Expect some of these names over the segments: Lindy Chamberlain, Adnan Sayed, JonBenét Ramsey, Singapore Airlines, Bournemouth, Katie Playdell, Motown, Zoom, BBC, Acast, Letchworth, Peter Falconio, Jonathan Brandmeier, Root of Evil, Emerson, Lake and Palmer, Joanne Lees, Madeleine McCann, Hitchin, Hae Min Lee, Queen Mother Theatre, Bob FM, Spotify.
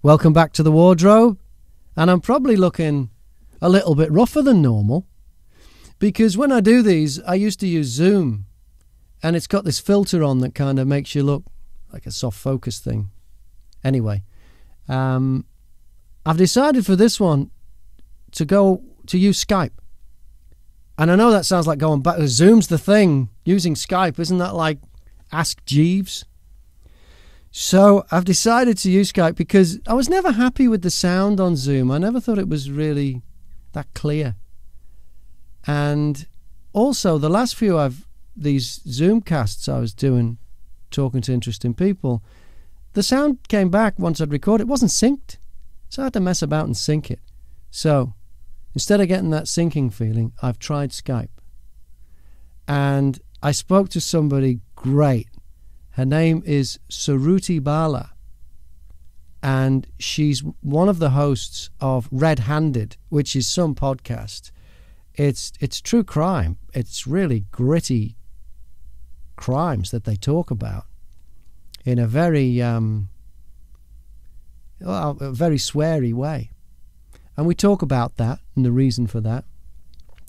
Welcome back to the wardrobe. And I'm probably looking a little bit rougher than normal, because when I do these, I used to use Zoom, and it's got this filter on that kind of makes you look like a soft focus thing. Anyway, I've decided for this one to go to use Skype. And I know that sounds like going back. Zoom's the thing. Using Skype, isn't that like Ask Jeeves? So I've decided to use Skype because I was never happy with the sound on Zoom. I never thought it was really that clear. And also the last few these Zoom casts I was doing, talking to interesting people, the sound came back once I'd recorded. It wasn't synced, so I had to mess about and sync it. So instead of getting that syncing feeling, I've tried Skype. And I spoke to somebody great. Her name is Suruthi Bala, and she's one of the hosts of Red Handed, which is some podcast. It's true crime. It's really gritty crimes that they talk about in a very a very sweary way, and we talk about that and the reason for that.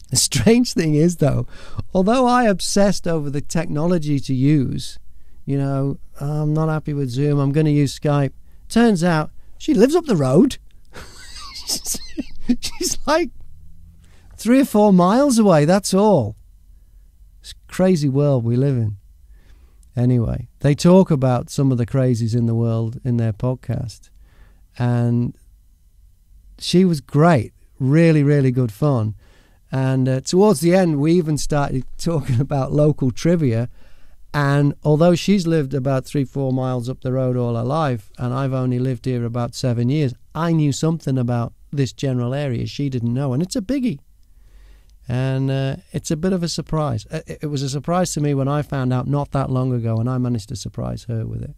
The strange thing is, though, although I obsessed over the technology to use, you know, I'm not happy with Zoom, I'm going to use Skype. Turns out she lives up the road. She's like 3 or 4 miles away, that's all. It's a crazy world we live in. Anyway, they talk about some of the crazies in the world in their podcast. And she was great. Really, really good fun. And towards the end, we even started talking about local trivia. And although she's lived about 3 or 4 miles up the road all her life, and I've only lived here about 7 years, I knew something about this general area she didn't know. And it's a biggie. And it's a bit of a surprise. It was a surprise to me when I found out not that long ago, and I managed to surprise her with it.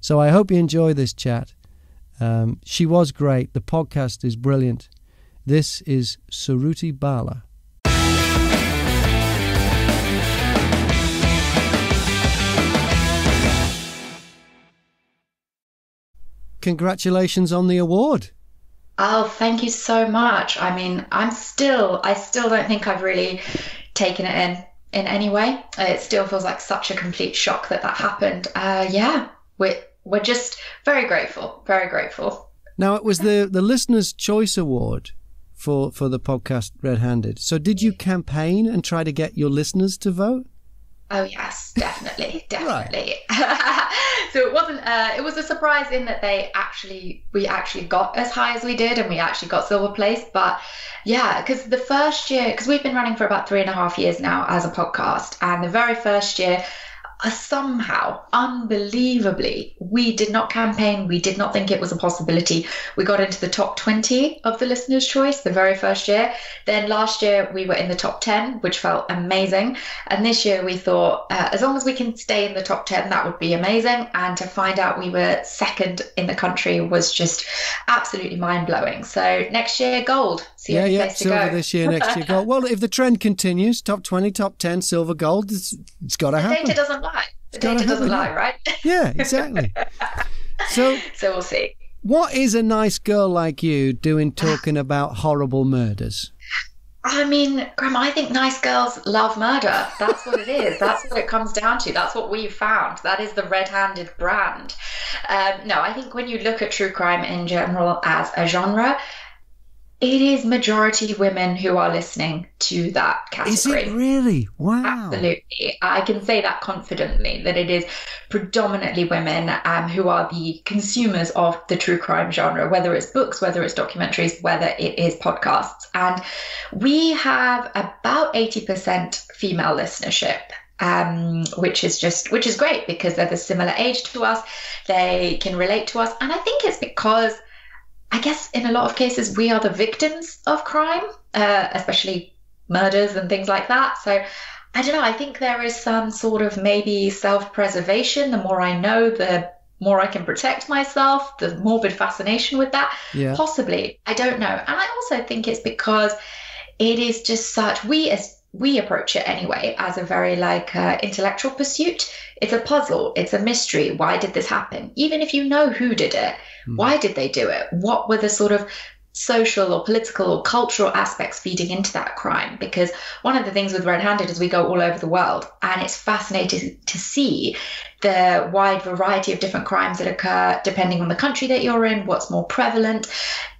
So I hope you enjoy this chat. She was great. The podcast is brilliant. This is Suruthi Bala. Congratulations on the award. Oh, thank you so much. I mean, I still don't think I've really taken it in any way. It still feels like such a complete shock that happened. We're just very grateful, very grateful. Now, it was the Listener's Choice Award for the podcast Red Handed. So did you campaign and try to get your listeners to vote? Oh, yes, definitely. Right. So it wasn't, it was a surprise in that we actually got as high as we did, and we actually got silver place. But yeah, because the first year, because we've been running for about 3.5 years now as a podcast, and the very first year, somehow, unbelievably, we did not campaign. We did not think it was a possibility. We got into the top 20 of the Listener's Choice the very first year. Then last year we were in the top 10, which felt amazing. And this year we thought, as long as we can stay in the top 10, that would be amazing. And to find out we were second in the country was just absolutely mind-blowing. So next year, gold. Yeah, silver this year, next year, gold. Well, if the trend continues, top 20, top 10, silver, gold, it's got to happen. The data doesn't lie. The data doesn't lie, right? Yeah, exactly. So we'll see. What is a nice girl like you doing talking about horrible murders? I mean, Grandma, I think nice girls love murder. That's what it is. That's what it comes down to. That's what we've found. That is the Red-Handed brand. No, I think when you look at true crime in general as a genre, it is majority women who are listening to that category. Is it really? Wow. Absolutely. I can say that confidently, that it is predominantly women who are the consumers of the true crime genre, whether it's books, whether it's documentaries, whether it is podcasts. And we have about 80% female listenership. Which is great because they're the similar age to us. They can relate to us. And I think it's because, I guess in a lot of cases, we are the victims of crime, especially murders and things like that. So I don't know. I think there is some sort of maybe self-preservation. The more I know, the more I can protect myself, the morbid fascination with that. Yeah. Possibly. I don't know. And I also think it's because it is just such, we as we approach it anyway as a very intellectual pursuit. It's a puzzle. It's a mystery. Why did this happen? Even if you know who did it, why did they do it? What were the sort of social or political or cultural aspects feeding into that crime? Because one of the things with Red Handed is we go all over the world, and it's fascinating to see the wide variety of different crimes that occur depending on the country that you're in, what's more prevalent.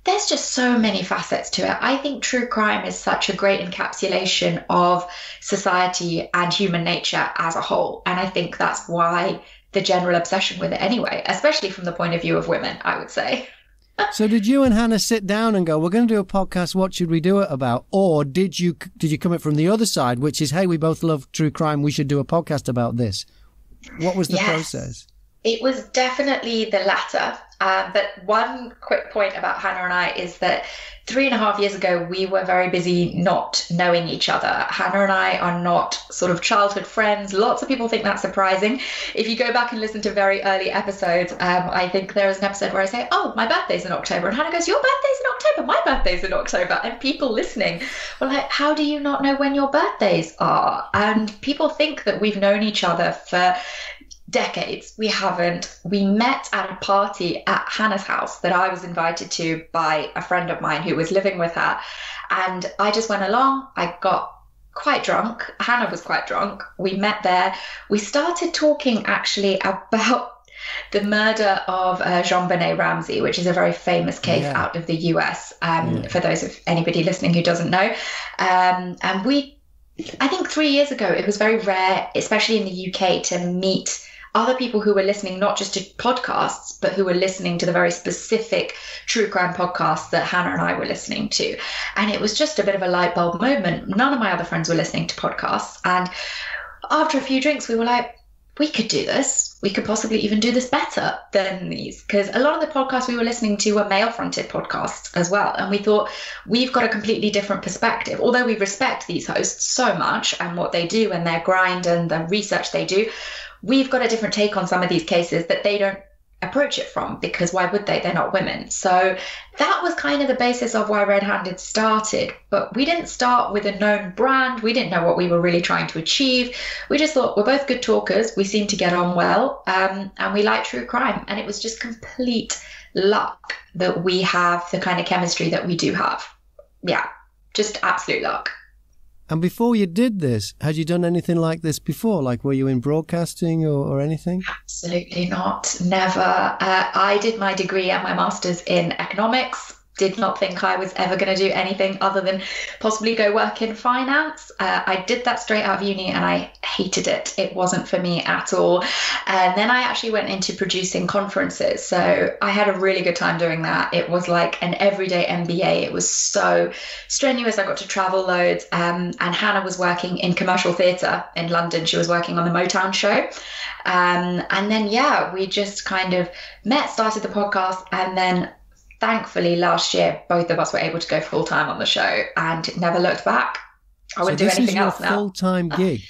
There's just so many facets to it. I think true crime is such a great encapsulation of society and human nature as a whole, and I think that's why the general obsession with it anyway, especially from the point of view of women, I would say. So did you and Hannah sit down and go, we're going to do a podcast, what should we do it about? Or did you come at from the other side, which is, hey, we both love true crime, we should do a podcast about this? What was the process? It was definitely the latter. But one quick point about Hannah and I is that 3.5 years ago, we were very busy not knowing each other. Hannah and I are not sort of childhood friends. Lots of people think that's surprising. If you go back and listen to very early episodes, I think there is an episode where I say, oh, my birthday's in October. And Hannah goes, your birthday's in October? My birthday's in October. And people listening were like, how do you not know when your birthdays are? And people think that we've known each other for decades. We haven't. We met at a party at Hannah's house that I was invited to by a friend of mine who was living with her. And I just went along. I got quite drunk. Hannah was quite drunk. We met there. We started talking actually about the murder of JonBenét Ramsey, which is a very famous case out of the US, for those of anybody listening who doesn't know. And I think 3 years ago, it was very rare, especially in the UK, to meet other people who were listening not just to podcasts, but who were listening to the very specific true crime podcasts that Hannah and I were listening to. And it was just a bit of a light bulb moment. None of my other friends were listening to podcasts. And after a few drinks, we were like, we could do this. We could possibly even do this better than these, because a lot of the podcasts we were listening to were male-fronted podcasts as well. And we thought, we've got a completely different perspective. Although we respect these hosts so much and what they do and their grind and the research they do, we've got a different take on some of these cases that they don't approach it from, because why would they? They're not women. So that was kind of the basis of why Red Handed started. But we didn't start with a known brand. We didn't know what we were really trying to achieve. We just thought, we're both good talkers. We seem to get on well, and we like true crime. And it was just complete luck that we have the kind of chemistry that we do have. Yeah, just absolute luck. And before you did this, had you done anything like this before? Like, were you in broadcasting or anything? Absolutely not. Never. I did my degree and my master's in economics. Did not think I was ever going to do anything other than possibly go work in finance. I did that straight out of uni and I hated it. It wasn't for me at all. And then I actually went into producing conferences. So I had a really good time doing that. It was like an everyday MBA. It was so strenuous. I got to travel loads. And Hannah was working in commercial theatre in London. She was working on the Motown show. And then, we just kind of met, started the podcast, and then thankfully, last year, both of us were able to go full time on the show and never looked back. I wouldn't do anything else now. This is your full time gig.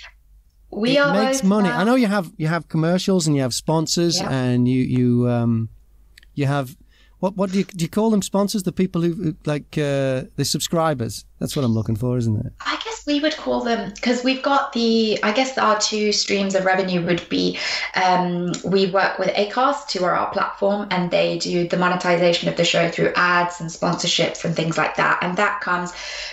It makes money. I know you have commercials and you have sponsors and you have what do you call them? Sponsors, the people who like the subscribers. That's what I'm looking for, isn't it? I guess we would call them, because we've got our two streams of revenue would be we work with Acast, who are our platform, and they do the monetization of the show through ads and sponsorships and things like that. And that comes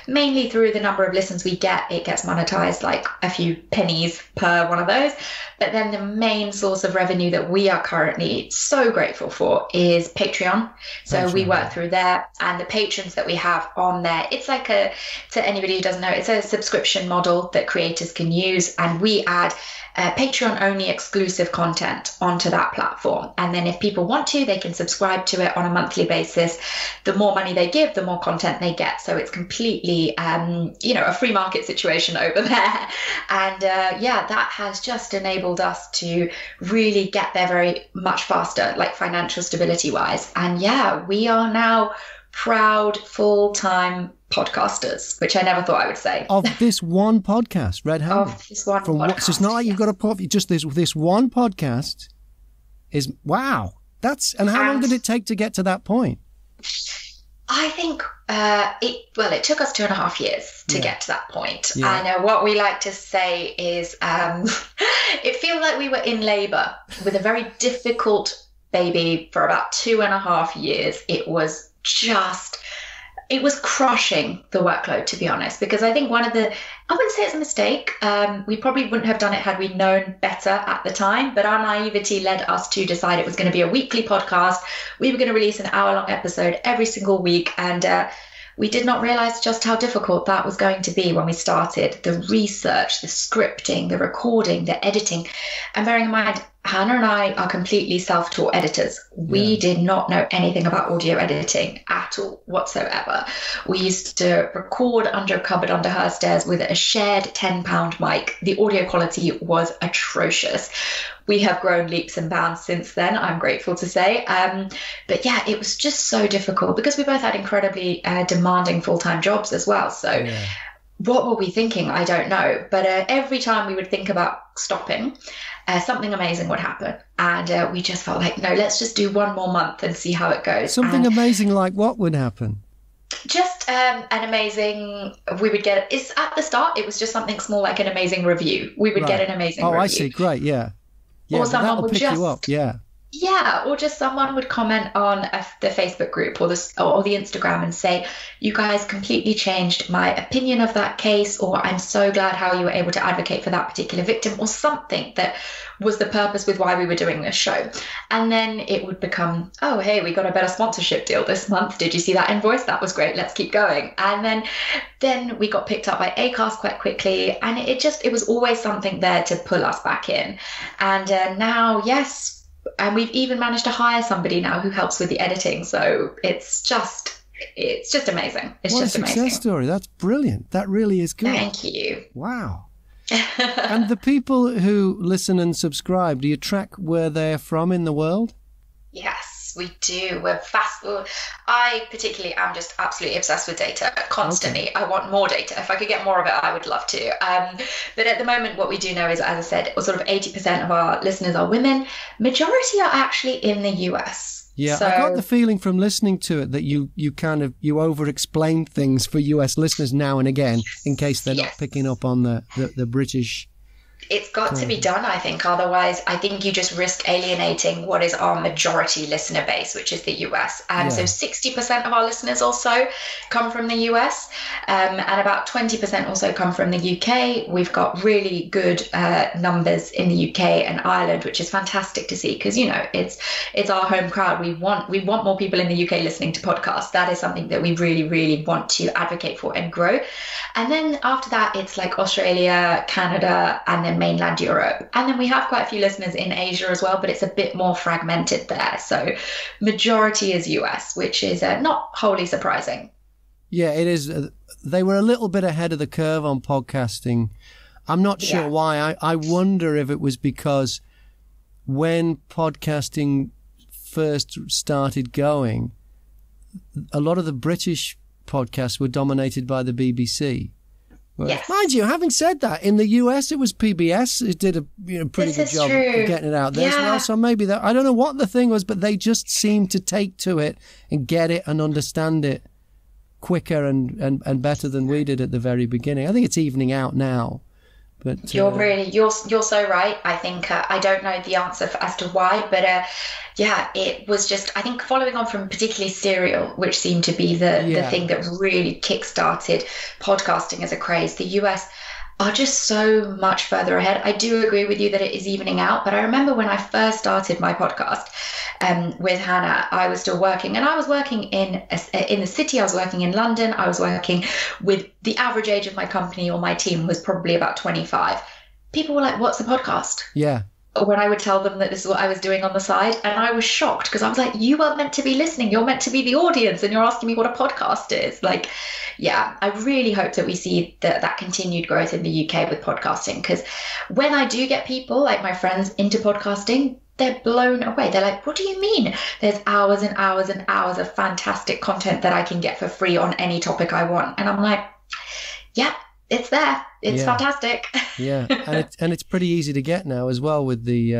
mainly through the number of listens we get. It gets monetized like a few pennies per one of those. But then the main source of revenue that we are currently so grateful for is Patreon. So we work through there, and the patrons that we have on there, it's like to anybody who doesn't know, it's a subscription model that creators can use, and we add Patreon only exclusive content onto that platform. And then if people want to, they can subscribe to it on a monthly basis. The more money they give, the more content they get. So it's completely a free market situation over there. And that has just enabled us to really get there very much faster, like financial stability wise. And we are now proud full-time podcasters, which I never thought I would say. Of this one podcast, Red Handed. Of this one podcast. So it's not like you've got a podcast, just this one podcast is, wow. And how long did it take to get to that point? I think it took us 2.5 years to get to that point. Yeah. And what we like to say is it feels like we were in labor with a very difficult baby for about 2.5 years. It was crushing the workload, to be honest, because I think I wouldn't say it's a mistake. We probably wouldn't have done it had we known better at the time, but our naivety led us to decide it was going to be a weekly podcast. We were going to release an hour-long episode every single week, and we did not realize just how difficult that was going to be when we started. The research, the scripting, the recording, the editing, and bearing in mind, Hannah and I are completely self-taught editors. We did not know anything about audio editing at all whatsoever. We used to record under a cupboard under her stairs with a shared 10-pound mic. The audio quality was atrocious. We have grown leaps and bounds since then, I'm grateful to say. But yeah, it was just so difficult because we both had incredibly demanding full-time jobs as well. So what were we thinking? I don't know. But every time we would think about stopping, something amazing would happen, and we just felt like, no, let's just do one more month and see how it goes. Amazing, like what would happen? Just an amazing, we would get, it's at the start, it was just something small like an amazing review. We would get an amazing review. Oh, I see, great, yeah. Or someone would pick you up, yeah, or just someone would comment on the Facebook group or the Instagram and say, you guys completely changed my opinion of that case, or I'm so glad how you were able to advocate for that particular victim, or something that was the purpose with why we were doing this show. And then it would become, oh, hey, we got a better sponsorship deal this month. Did you see that invoice? That was great. Let's keep going. And then we got picked up by Acast quite quickly. And it was always something there to pull us back in. And now, yes, and we've even managed to hire somebody now who helps with the editing. So it's just amazing. What a success story. That's brilliant. That really is good. Thank you. Wow. And the people who listen and subscribe, do you track where they're from in the world? Yes, we do. We're fast. I particularly am just absolutely obsessed with data constantly. Okay. I want more data. If I could get more of it, I would love to. But at the moment, what we do know is, as I said, sort of 80% of our listeners are women. Majority are actually in the US. Yeah, so I got the feeling from listening to it that you over-explain things for US listeners now and again in case they're not picking up on the British. It's got to be done, I think. Otherwise, I think you just risk alienating what is our majority listener base, which is the US. So 60% of our listeners also come from the US, and about 20% also come from the UK. We've got really good numbers in the UK and Ireland, which is fantastic to see because, you know, it's our home crowd. We want more people in the UK listening to podcasts. That is something that we really, really want to advocate for and grow. And then after that, it's like Australia, Canada, and then mainland Europe. And then we have quite a few listeners in Asia as well, but it's a bit more fragmented there. So majority is US, which is not wholly surprising. Yeah, it is. They were a little bit ahead of the curve on podcasting. I'm not sure why. I wonder if it was because when podcasting first started going, a lot of the British podcasts were dominated by the BBC. Yes. Mind you, having said that, in the US it was PBS. It did a pretty good job of getting it out there as well. So maybe that, I don't know what the thing was, but they just seemed to take to it and get it and understand it quicker and better than we did at the very beginning. I think it's evening out now. But you're so right. I think I don't know the answer as to why, but it was just, I think, following on from particularly Serial, which seemed to be the thing that really kick-started podcasting as a craze. The US are just so much further ahead. I do agree with you that it is evening out, but I remember when I first started my podcast with Hannah, I was still working, and I was working in the city. I was working in London. I was working with the average age of my company or my team was probably about 25. People were like, "What's a podcast?" Yeah. When I would tell them that this is what I was doing on the side, and I was shocked because I was like, you weren't meant to be listening, you're meant to be the audience, and you're asking me what a podcast is. Like, yeah, I really hope that we see that continued growth in the UK with podcasting, because when I do get people like my friends into podcasting, they're blown away. They're like, what do you mean? There's hours and hours and hours of fantastic content that I can get for free on any topic I want. And I'm like, yeah, it's there. It's fantastic. Yeah, and it's pretty easy to get now as well with the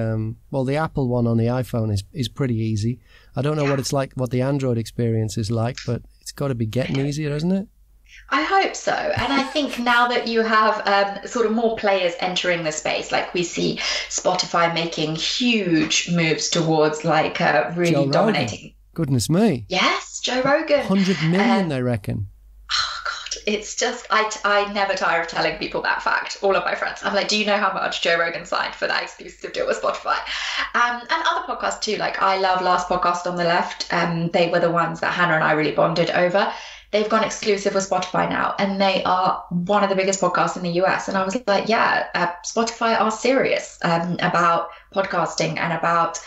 the Apple one on the iPhone is pretty easy. I don't know what the Android experience is like, but it's got to be getting easier, isn't it? I hope so. And I think now that you have sort of more players entering the space, like we see Spotify making huge moves towards like really Joe dominating. Rogan. Goodness me. Yes, Joe Rogan. 100 million, they reckon. Oh, God. It's just, I never tire of telling people that fact, all of my friends. I'm like, do you know how much Joe Rogan signed for that exclusive deal with Spotify? And other podcasts too. Like, I love Last Podcast on the Left. They were the ones that Hannah and I really bonded over. They've gone exclusive with Spotify now, and they are one of the biggest podcasts in the US. And I was like, yeah, Spotify are serious about podcasting and about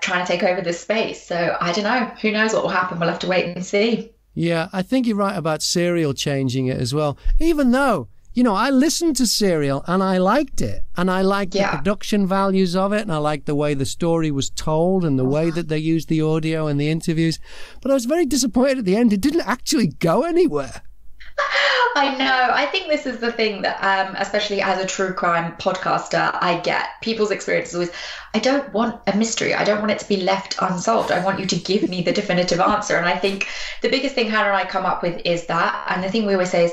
trying to take over this space. So I don't know. Who knows what will happen? We'll have to wait and see. Yeah, I think you're right about Serial changing it as well. Even though, you know, I listened to Serial and I liked it. And I liked the production values of it. And I liked the way the story was told and the way that they used the audio and the interviews. But I was very disappointed at the end. It didn't actually go anywhere. I know. I think this is the thing that, especially as a true crime podcaster, I get. People's experience is always, I don't want a mystery. I don't want it to be left unsolved. I want you to give me the definitive answer. And I think the biggest thing Hannah and I come up with is that. And the thing we always say is,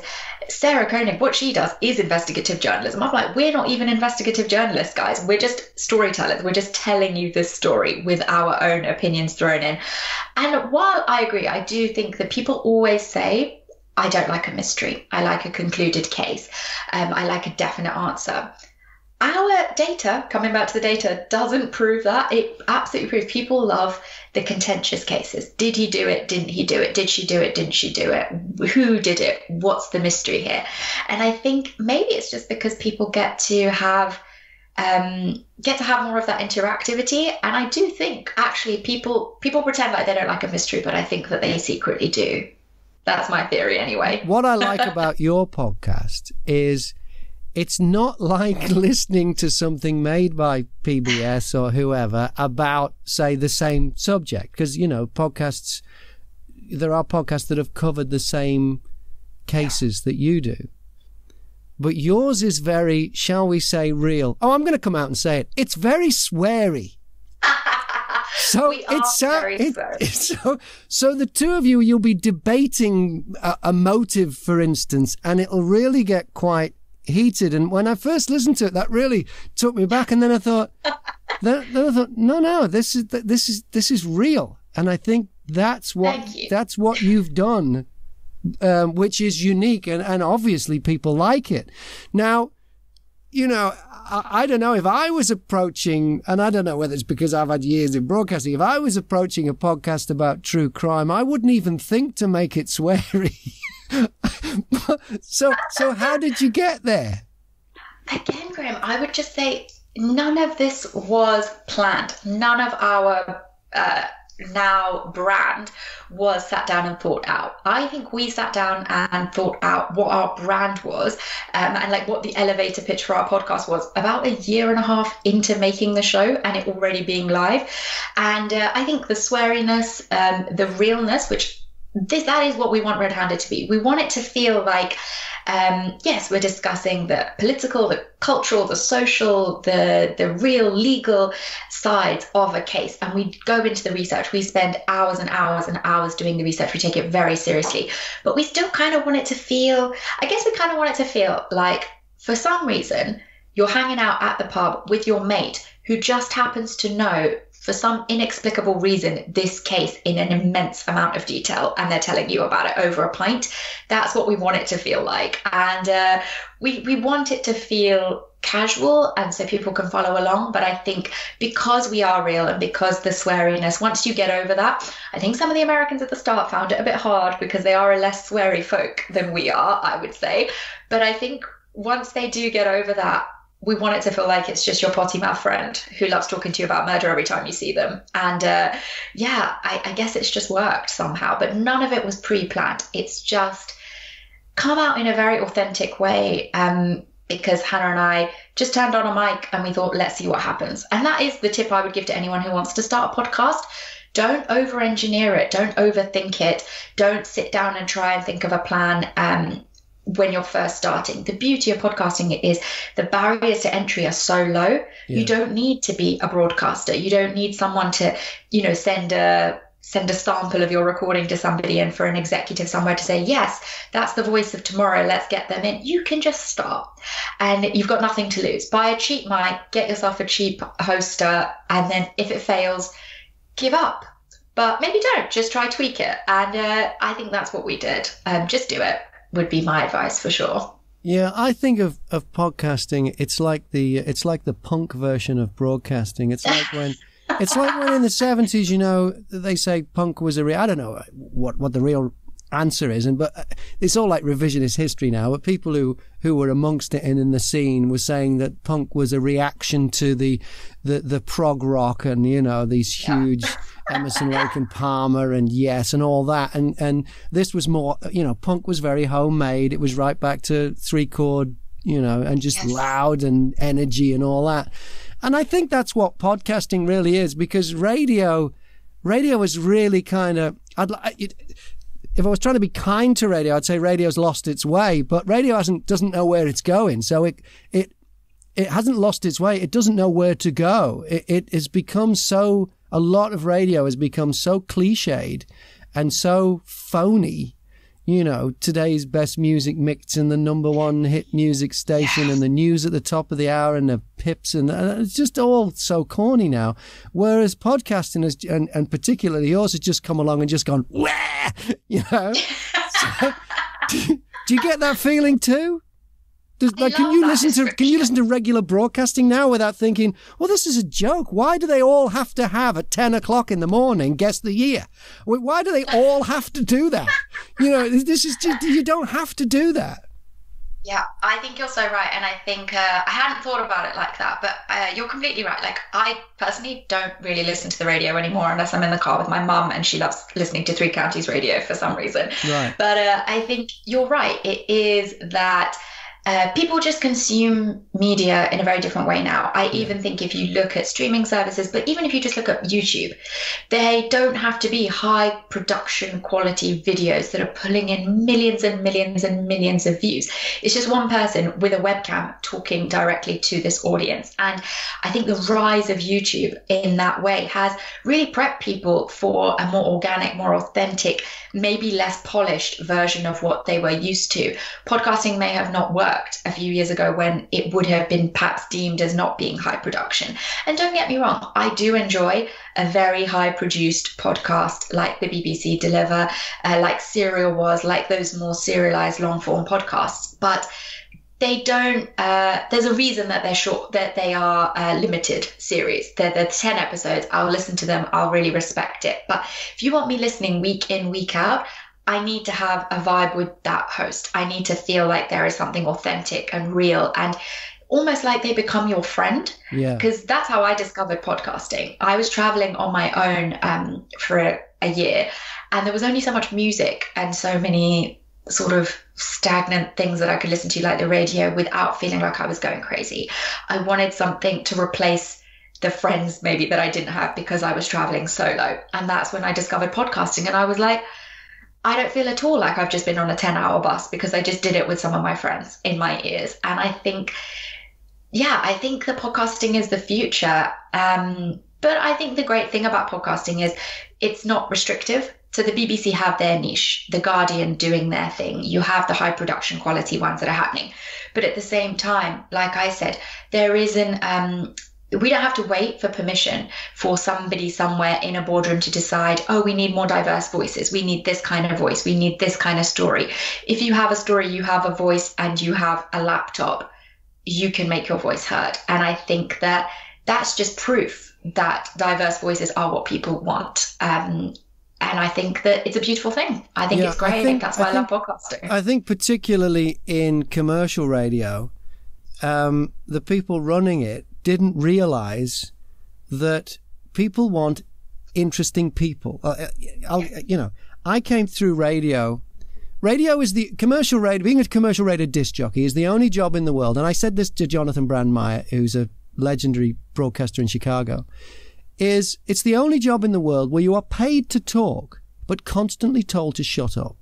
Sarah Koenig, what she does is investigative journalism. I'm like, we're not even investigative journalists, guys. We're just storytellers. We're just telling you this story with our own opinions thrown in. And while I agree, I do think that people always say, I don't like a mystery. I like a concluded case. I like a definite answer. Our data, coming back to the data, doesn't prove that. It absolutely proves people love the contentious cases. Did he do it? Didn't he do it? Did she do it? Didn't she do it? Who did it? What's the mystery here? And I think maybe it's just because people get to have more of that interactivity. And I do think actually people pretend like they don't like a mystery, but I think that they secretly do. That's my theory anyway. What I like about your podcast is it's not like listening to something made by PBS or whoever about, say, the same subject. Because, you know, podcasts, there are podcasts that have covered the same cases that you do. But yours is very, shall we say, real. Oh, I'm going to come out and say it. It's very sweary. So so the two of you, you'll be debating a motive, for instance, and it'll really get quite heated. And when I first listened to it, that really took me back. And then I thought, no, this is real. And I think that's what you've done, which is unique, and obviously people like it. Now, you know, I don't know if I was approaching, and I don't know whether it's because I've had years in broadcasting, if I was approaching a podcast about true crime, I wouldn't even think to make it sweary. So how did you get there? Again, Graham, I would just say none of this was planned. None of our now brand was sat down and thought out. I think we sat down and thought out what our brand was and like what the elevator pitch for our podcast was about a year and a half into making the show and it already being live. And I think the sweariness, the realness, that is what we want Red Handed to be. We want it to feel like, yes, we're discussing the political, the cultural, the social, the real legal sides of a case. And we go into the research. We spend hours and hours and hours doing the research. We take it very seriously. But we still kind of want it to feel, I guess we kind of want it to feel like, for some reason, you're hanging out at the pub with your mate who just happens to know, for some inexplicable reason, this case in an immense amount of detail, and they're telling you about it over a pint. That's what we want it to feel like. And we want it to feel casual, and so people can follow along. But I think because we are real and because the sweariness, once you get over that, I think some of the Americans at the start found it a bit hard because they are a less sweary folk than we are, I would say. But I think once they do get over that, we want it to feel like it's just your potty mouth friend who loves talking to you about murder every time you see them. And I guess it's just worked somehow, but none of it was pre-planned. It's just come out in a very authentic way because Hannah and I just turned on a mic and we thought, let's see what happens. And that is the tip I would give to anyone who wants to start a podcast. Don't over-engineer it. Don't overthink it. Don't sit down and try and think of a plan when you're first starting. The beauty of podcasting is the barriers to entry are so low. Yeah. You don't need to be a broadcaster. You don't need someone to, you know, send a send a sample of your recording to somebody and for an executive somewhere to say, yes, that's the voice of tomorrow, let's get them in, you can just start. And you've got nothing to lose. Buy a cheap mic, get yourself a cheap hoster, and then if it fails, give up. But maybe don't, just try tweak it. And I think that's what we did. Just do it would be my advice for sure. Yeah, I think of podcasting, it's like the punk version of broadcasting. It's like when in the 70s, you know, they say punk was a real... I don't know what the real answer is, but it's all like revisionist history now. But people who were amongst it and in the scene were saying that punk was a reaction to the prog rock and, you know, these huge Emerson, Lake and Palmer and Yes and all that. And this was more, you know, punk was very homemade. It was right back to three chord, you know, and just loud and energy and all that. And I think that's what podcasting really is, because radio is really kind of... if I was trying to be kind to radio, I'd say radio's lost its way, but radio doesn't know where it's going. So it hasn't lost its way. It doesn't know where to go. It has become so... A lot of radio has become so cliched and so phony. You know, today's best music mixed in the number one hit music station and the news at the top of the hour and the pips and it's just all so corny now. Whereas podcasting has, and particularly yours, has just come along and just gone, wah! You know? So, do you get that feeling too? Can you listen to regular broadcasting now without thinking, well, this is a joke. Why do they all have to have at 10 o'clock in the morning, guess the year? Why do they all have to do that? You know, this is just, you don't have to do that. Yeah, I think you're so right. And I think I hadn't thought about it like that, but you're completely right. Like, I personally don't really listen to the radio anymore unless I'm in the car with my mum, and she loves listening to Three Counties Radio for some reason. Right. But I think you're right. It is that... people just consume media in a very different way now. I even think if you look at streaming services, but even if you just look at YouTube, they don't have to be high production quality videos that are pulling in millions and millions and millions of views. It's just one person with a webcam talking directly to this audience. And I think the rise of YouTube in that way has really prepped people for a more organic, more authentic, maybe less polished version of what they were used to. Podcasting may have not worked a few years ago when it would have been perhaps deemed as not being high production. And don't get me wrong, I do enjoy a very high produced podcast like the BBC Deliver, like Serial was, like those more serialized long form podcasts. But they don't, there's a reason that they're short, that they are limited series. They're 10 episodes. I'll listen to them. I'll really respect it. But if you want me listening week in, week out, I need to have a vibe with that host. I need to feel like there is something authentic and real, and almost like they become your friend. Yeah. Because that's how I discovered podcasting. I was traveling on my own for a year, and there was only so much music and so many sort of stagnant things that I could listen to, like the radio, without feeling like I was going crazy. I wanted something to replace the friends maybe that I didn't have because I was traveling solo. And that's when I discovered podcasting. And I was like, I don't feel at all like I've just been on a 10-hour bus, because I just did it with some of my friends in my ears. And I think, I think the podcasting is the future. But I think the great thing about podcasting is it's not restrictive. So the BBC have their niche, The Guardian doing their thing. You have the high production quality ones that are happening. But at the same time, like I said, there isn't, we don't have to wait for permission for somebody somewhere in a boardroom to decide, oh, we need more diverse voices. We need this kind of voice. We need this kind of story. If you have a story, you have a voice, and you have a laptop, you can make your voice heard. And I think that that's just proof that diverse voices are what people want. And I think that it's a beautiful thing. I think it's great. I think that's why I love podcasting. I think particularly in commercial radio, the people running it didn't realize that people want interesting people. I came through radio. Radio is the commercial radio. Being a commercial radio disc jockey is the only job in the world. And I said this to Jonathan Brandmeier, who's a legendary broadcaster in Chicago. It's the only job in the world where you are paid to talk, but constantly told to shut up.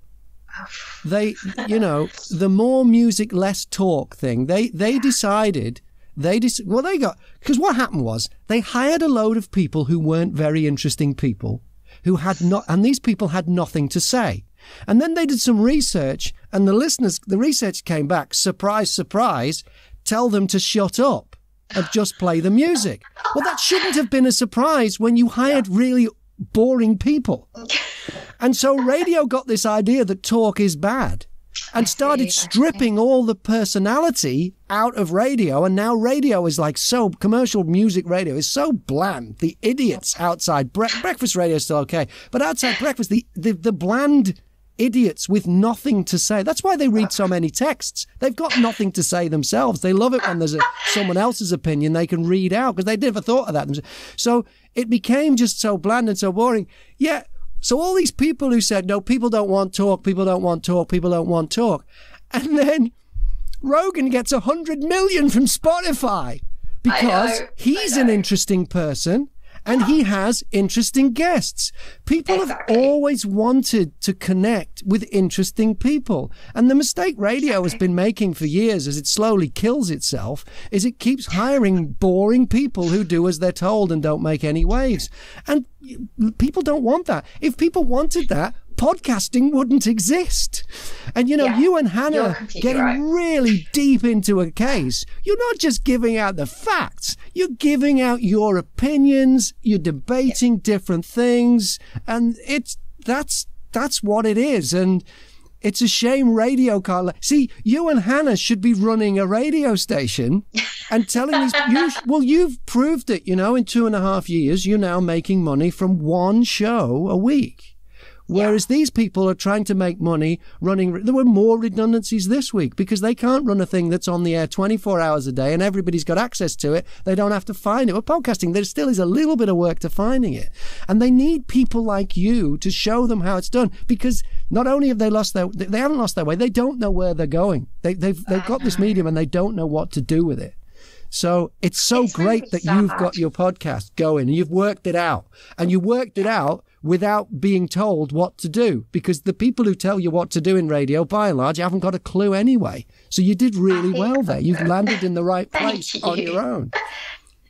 The more music, less talk thing. They decided, because what happened was they hired a load of people who weren't very interesting people who had not, and these people had nothing to say. And then they did some research, and the listeners, the research came back, surprise, surprise, tell them to shut up and just play the music. Well, that shouldn't have been a surprise when you hired really boring people. And so radio got this idea that talk is bad and started stripping all the personality out of radio. And now radio is like so, commercial music radio is so bland. The idiots outside, breakfast radio is still okay, but outside breakfast, the bland idiots with nothing to say. That's why they read so many texts. They've got nothing to say themselves. They love it when there's someone else's opinion they can read out because they never thought of that themselves. So it became just so bland and so boring. Yeah. So all these people who said, no, people don't want talk, people don't want talk, people don't want talk. And then Rogan gets 100 million from Spotify because he's an interesting person and he has interesting guests. People have always wanted to connect with interesting people. And the mistake radio has been making for years as it slowly kills itself is it keeps hiring boring people who do as they're told and don't make any waves. And people don't want that. If people wanted that, podcasting wouldn't exist. And, you know, you and Hannah getting really deep into a case, you're not just giving out the facts, you're giving out your opinions, you're debating different things. And it's, that's what it is. And it's a shame radio can't. See, you and Hannah should be running a radio station and telling these. Well, you've proved it, you know, in 2.5 years, you're now making money from one show a week. Whereas these people are trying to make money running. There were more redundancies this week because they can't run a thing that's on the air 24 hours a day and everybody's got access to it. They don't have to find it. With podcasting, there still is a little bit of work to finding it. And they need people like you to show them how it's done because not only have they lost their, they haven't lost their way, they don't know where they're going. They've got this medium and they don't know what to do with it. So it's so great that you've got your podcast going and you've worked it out and you worked it out without being told what to do, because the people who tell you what to do in radio, by and large, haven't got a clue anyway. So you did really well there. You've landed in the right place on your own.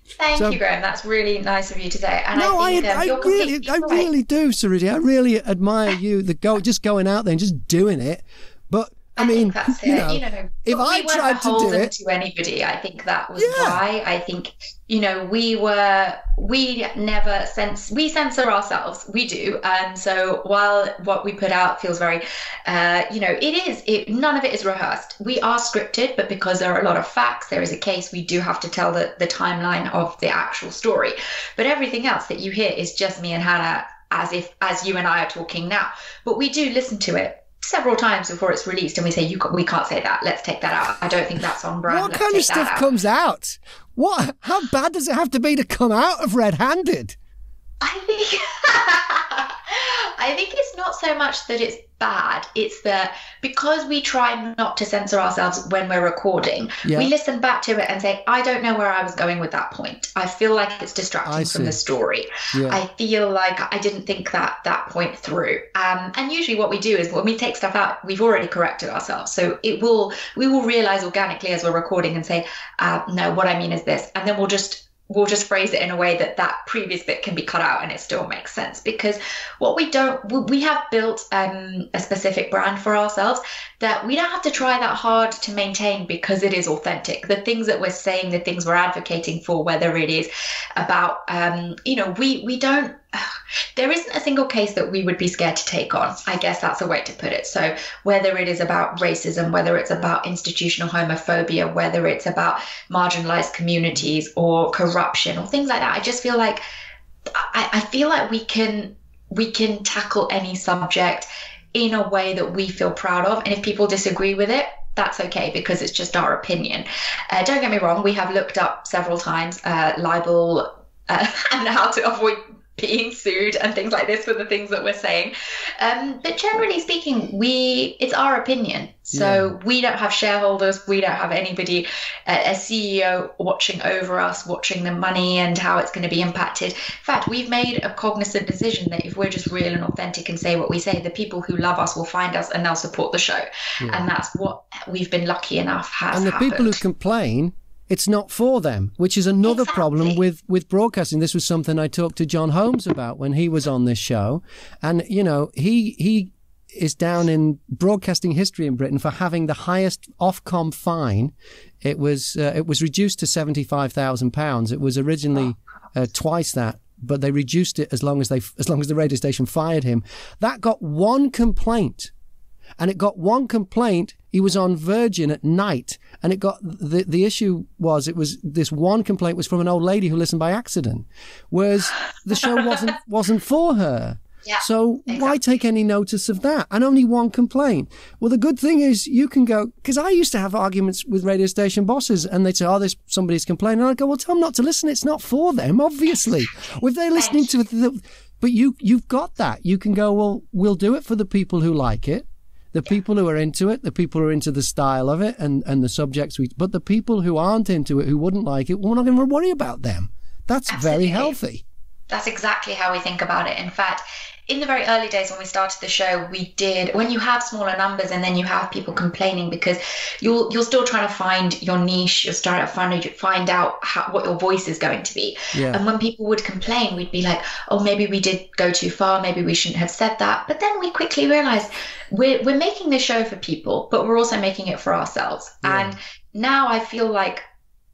Thank you, Graham. That's really nice of you today. And no, I really do, Suruthi. I really admire you. Just going out there and just doing it. But I mean, that's if I tried to do it to anybody, I think that was why. I think, you know, we censor ourselves. We do. And so while what we put out feels very, none of it is rehearsed. We are scripted, but because there are a lot of facts, there is a case, we do have to tell the timeline of the actual story. But everything else that you hear is just me and Hannah as you and I are talking now. But we do listen to it several times before it's released, and we say, we can't say that, let's take that out, I don't think that's on brand. What kind of stuff comes out? What? How bad does it have to be to come out of Red Handed? I think it's not so much that it's bad, it's that because we try not to censor ourselves when we're recording, we listen back to it and say, I don't know where I was going with that point. I feel like it's distracting from the story. I feel like I didn't think that point through. And usually what we do is when we take stuff out, we've already corrected ourselves. So we will realize organically as we're recording and say, no, what I mean is this. And then we'll just phrase it in a way that previous bit can be cut out and it still makes sense, because we have built a specific brand for ourselves that we don't have to try that hard to maintain, because it is authentic. The things that we're saying, the things we're advocating for, whether it is about, there isn't a single case that we would be scared to take on. I guess that's a way to put it. So whether it is about racism, whether it's about institutional homophobia, whether it's about marginalized communities or corruption or things like that, I just feel like we can tackle any subject in a way that we feel proud of. And if people disagree with it, that's okay, because it's just our opinion. Don't get me wrong, we have looked up several times libel and how to avoid being sued and things like this for the things that we're saying, but generally speaking, it's our opinion. So we don't have shareholders, we don't have anybody, a CEO watching over us, watching the money and how it's going to be impacted. In fact, we've made a cognizant decision that if we're just real and authentic and say what we say, the people who love us will find us and they'll support the show. And that's what we've been lucky enough has happened. And the people who complain, it's not for them, which is another problem with broadcasting. This was something I talked to John Holmes about when he was on this show. And, you know, he is down in broadcasting history in Britain for having the highest Ofcom fine. It was reduced to £75,000. It was originally twice that, but they reduced it as long as the radio station fired him. That got one complaint. And it got one complaint. He was on Virgin at night, and it got the issue was this one complaint was from an old lady who listened by accident, whereas the show wasn't for her. Yeah, so exactly. Why take any notice of that? And only one complaint. Well, the good thing is you can go, because I used to have arguments with radio station bosses, and they'd say, oh, somebody's complaining. And I'd go, well, tell them not to listen. It's not for them, obviously. If they're listening to the, but you've got that. You can go, well, we'll do it for the people who like it. The people who are into it, the people who are into the style of it and the subjects but the people who aren't into it, who wouldn't like it, we're not going to worry about them. That's Absolutely. Very healthy. That's exactly how we think about it. In fact, in the very early days when we started the show, when you have smaller numbers and then you have people complaining because you're still trying to find your niche, you're starting to find out what your voice is going to be. Yeah. And when people would complain, we'd be like, oh, maybe we did go too far, maybe we shouldn't have said that. But then we quickly realized we're making this show for people, but we're also making it for ourselves. Yeah. And now I feel like,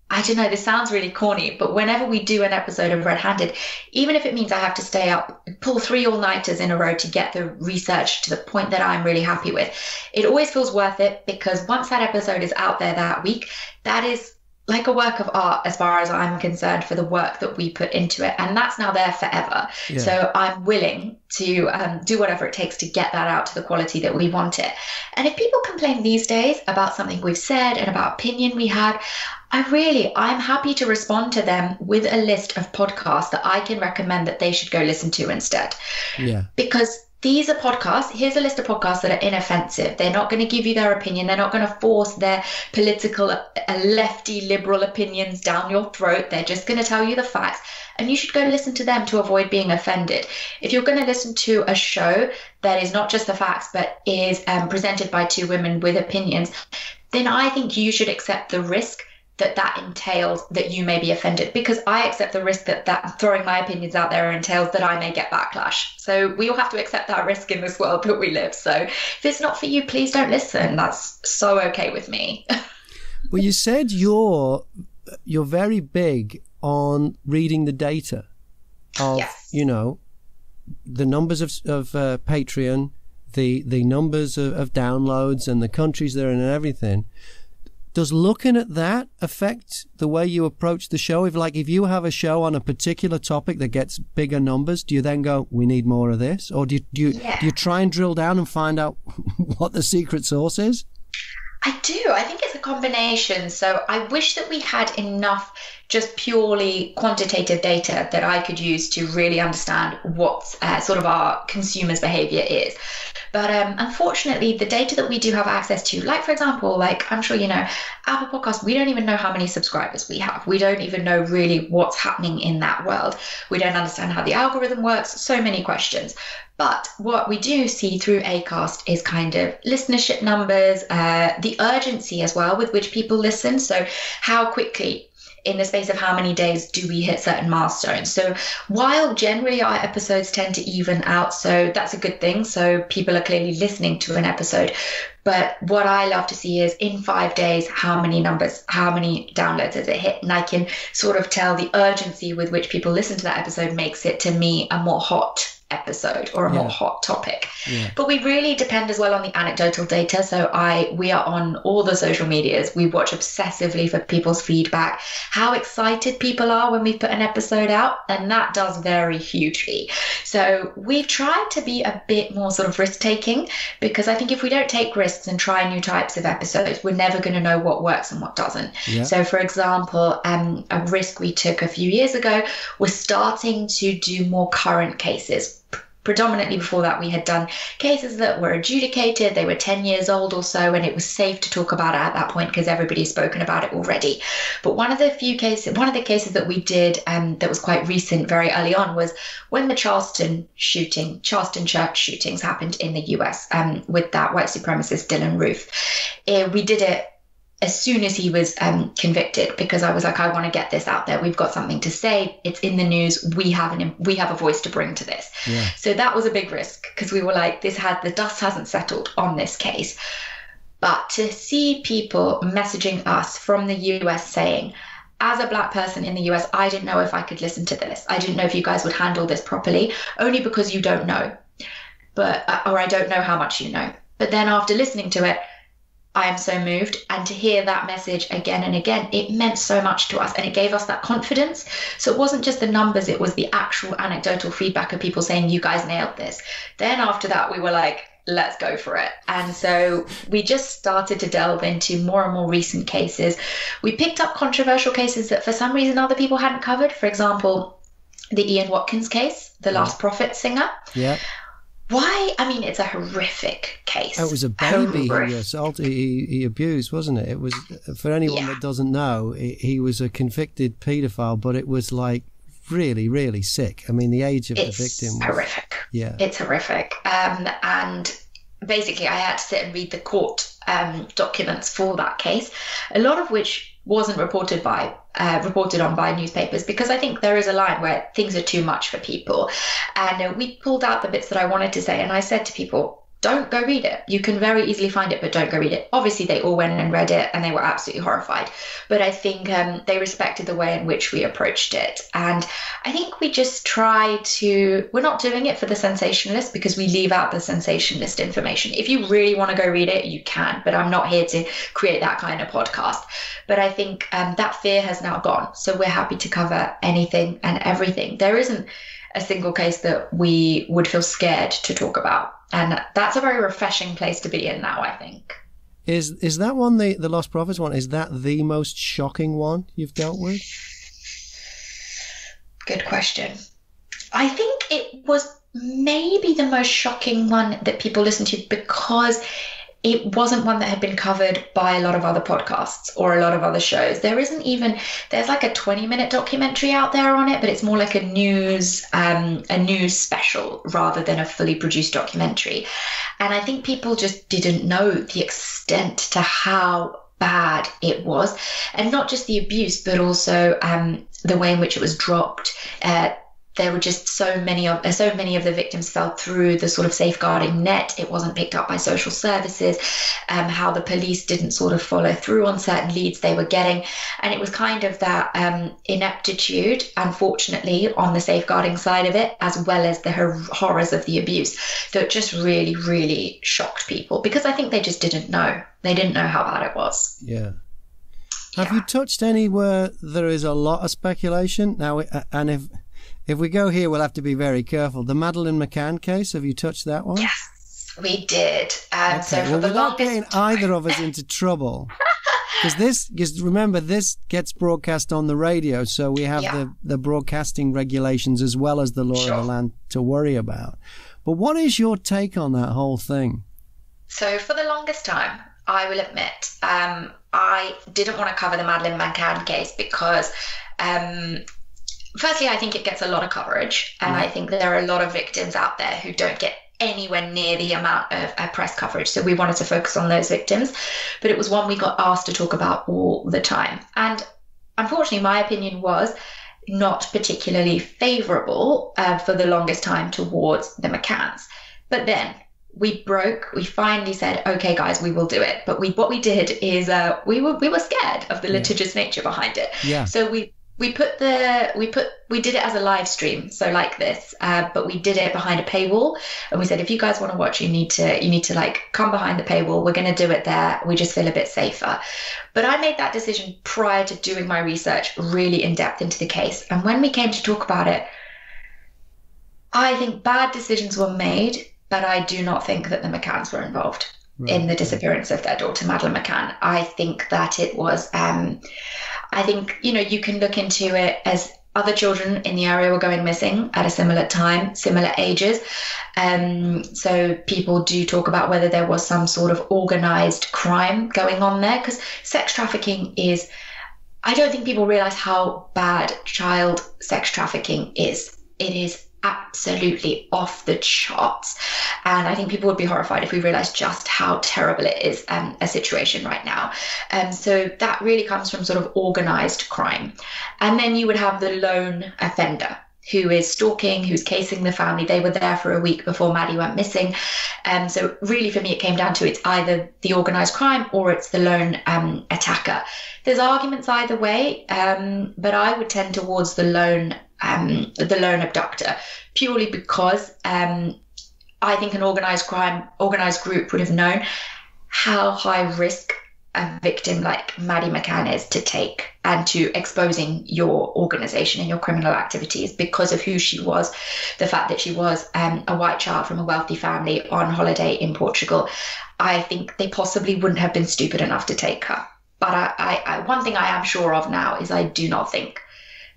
I don't know, this sounds really corny, but whenever we do an episode of Red Handed, even if it means I have to stay up, pull 3 all-nighters in a row to get the research to the point that I'm really happy with, it always feels worth it, because once that episode is out there that week, that is like a work of art as far as I'm concerned for the work that we put into it. And that's now there forever. Yeah. So I'm willing to do whatever it takes to get that out to the quality that we want it. And if people complain these days about something we've said and about opinion we had, I'm happy to respond to them with a list of podcasts that I can recommend that they should go listen to instead. Yeah. Because these are podcasts. Here's a list of podcasts that are inoffensive. They're not going to give you their opinion. They're not going to force their political, lefty, liberal opinions down your throat. They're just going to tell you the facts. And you should go listen to them to avoid being offended. If you're going to listen to a show that is not just the facts, but is presented by two women with opinions, then I think you should accept the risk that entails that you may be offended, because I accept the risk that throwing my opinions out there entails that I may get backlash. So we all have to accept that risk in this world that we live. So if it's not for you, please don't listen. That's so okay with me. Well, you said you're very big on reading the data of, yes, you know, the numbers of Patreon, the numbers of downloads and the countries they're in and everything. Does looking at that affect the way you approach the show? If you have a show on a particular topic that gets bigger numbers, do you then go, we need more of this? Or do you try and drill down and find out what the secret sauce is? I do. I think it's a combination. So I wish that we had enough just purely quantitative data that I could use to really understand what sort of our consumers' behavior is. But unfortunately, the data that we do have access to, like, for example, like I'm sure you know, Apple Podcasts, we don't even know how many subscribers we have. We don't even know really what's happening in that world. We don't understand how the algorithm works. So many questions. But what we do see through Acast is kind of listenership numbers, the urgency as well with which people listen. So how quickly, in the space of how many days, do we hit certain milestones? So while generally our episodes tend to even out, so that's a good thing. So people are clearly listening to an episode. But what I love to see is in 5 days, how many downloads has it hit? And I can sort of tell the urgency with which people listen to that episode makes it, to me, a more hot episode or a more hot topic. Yeah. But we really depend as well on the anecdotal data. So we are on all the social medias. We watch obsessively for people's feedback, how excited people are when we put an episode out. And that does vary hugely. So we've tried to be a bit more sort of risk taking, because I think if we don't take risks and try new types of episodes, we're never going to know what works and what doesn't. Yeah. So for example, a risk we took a few years ago was starting to do more current cases. Predominantly before that, we had done cases that were adjudicated. They were 10 years old or so, and it was safe to talk about it at that point because everybody's spoken about it already. But one of the cases that we did that was quite recent, very early on, was when the Charleston church shootings happened in the US with that white supremacist Dylan Roof. We did it as soon as he was convicted, because I was like, I want to get this out there. We've got something to say. It's in the news. We have a voice to bring to this. Yeah. So that was a big risk, because we were like, the dust hasn't settled on this case. But to see people messaging us from the US saying, as a black person in the US, I didn't know if I could listen to this. I didn't know if you guys would handle this properly, only because you don't know, or I don't know how much you know. But then after listening to it, I am so moved. And to hear that message again and again, it meant so much to us, and it gave us that confidence. So it wasn't just the numbers, it was the actual anecdotal feedback of people saying, you guys nailed this. Then after that, we were like, let's go for it. And so we just started to delve into more and more recent cases. We picked up controversial cases that for some reason other people hadn't covered. For example, the Ian Watkins case, the Lostprophets singer. Yeah. Why? I mean, it's a horrific case. It was a baby who assaulted, he abused, wasn't it? It was, for anyone that doesn't know, he was a convicted paedophile, but it was like really, really sick. I mean, the age of the victim was horrific. Yeah, it's horrific. And basically, I had to sit and read the court documents for that case, a lot of which wasn't reported on by newspapers, because I think there is a line where things are too much for people. And we pulled out the bits that I wanted to say, and I said to people, don't go read it. You can very easily find it, but don't go read it. Obviously, they all went and read it, and they were absolutely horrified. But I think they respected the way in which we approached it. And I think we just try to... We're not doing it for the sensationalist, because we leave out the sensationalist information. If you really want to go read it, you can. But I'm not here to create that kind of podcast. But I think that fear has now gone. So we're happy to cover anything and everything. There isn't a single case that we would feel scared to talk about. And that's a very refreshing place to be in now, I think. Is that one, the Lostprophets one, is that the most shocking one you've dealt with? Good question. I think it was maybe the most shocking one that people listened to, because it wasn't one that had been covered by a lot of other podcasts or a lot of other shows. There's like a 20-minute documentary out there on it, but it's more like a news special rather than a fully produced documentary. And I think people just didn't know the extent to how bad it was, and not just the abuse, but also the way in which it was dropped. There were just so many of the victims fell through the sort of safeguarding net. It wasn't picked up by social services, how the police didn't sort of follow through on certain leads they were getting. And it was kind of that ineptitude, unfortunately, on the safeguarding side of it, as well as the horrors of the abuse, that just really, really shocked people, because I think they just didn't know. They didn't know how bad it was. Yeah. Have you touched anywhere there is a lot of speculation? Now, and if we go here, we'll have to be very careful. The Madeleine McCann case, have you touched that one? Yes, we did. Okay. So for the longest time... Without getting either of us into trouble. Because remember, this gets broadcast on the radio, so we have the broadcasting regulations as well as the law of the land to worry about. But what is your take on that whole thing? So for the longest time, I will admit, I didn't want to cover the Madeleine McCann case because... Firstly, I think it gets a lot of coverage, and I think that there are a lot of victims out there who don't get anywhere near the amount of press coverage. So we wanted to focus on those victims, but it was one we got asked to talk about all the time. And unfortunately, my opinion was not particularly favourable for the longest time towards the McCanns. But then we finally said, okay, guys, we will do it. But what we did is we were scared of the litigious nature behind it. Yeah. So we did it as a live stream, so like this, but we did it behind a paywall, and we said, if you guys want to watch, you need to like come behind the paywall. We're going to do it there. We just feel a bit safer. But I made that decision prior to doing my research really in depth into the case. And when we came to talk about it, I think bad decisions were made, but I do not think that the McCanns were involved in the disappearance of their daughter, Madeleine McCann. I think that it was... I think, you can look into it as other children in the area were going missing at a similar time, similar ages. So people do talk about whether there was some sort of organised crime going on there, because sex trafficking is... I don't think people realise how bad child sex trafficking is. It is absolutely off the charts. And I think people would be horrified if we realized just how terrible it is a situation right now. So that really comes from sort of organized crime. And then you would have the lone offender who is stalking, who's casing the family. They were there for a week before Maddie went missing. So really for me, it came down to it's either the organised crime or it's the lone attacker. There's arguments either way, but I would tend towards the lone abductor purely because I think an organised group would have known how high risk a victim like Maddie McCann is to take and to exposing your organisation and your criminal activities because of who she was, the fact that she was a white child from a wealthy family on holiday in Portugal. I think they possibly wouldn't have been stupid enough to take her. But I one thing I am sure of now is I do not think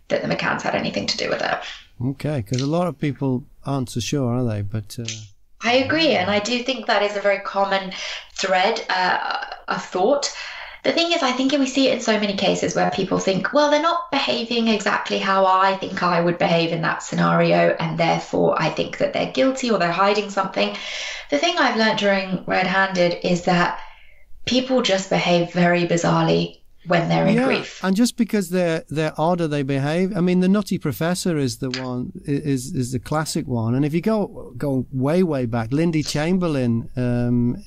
that the McCanns had anything to do with it. Okay, because a lot of people aren't so sure, are they? But... I agree, and I do think that is a very common thread of thought. The thing is, I think we see it in so many cases where people think, well, they're not behaving exactly how I think I would behave in that scenario, and therefore I think that they're guilty or they're hiding something. The thing I've learned during Red Handed is that people just behave very bizarrely when they're in grief. And just because they're odd or they behave, I mean, the Nutty Professor is the one, is the classic one. And if you go way back, Lindy Chamberlain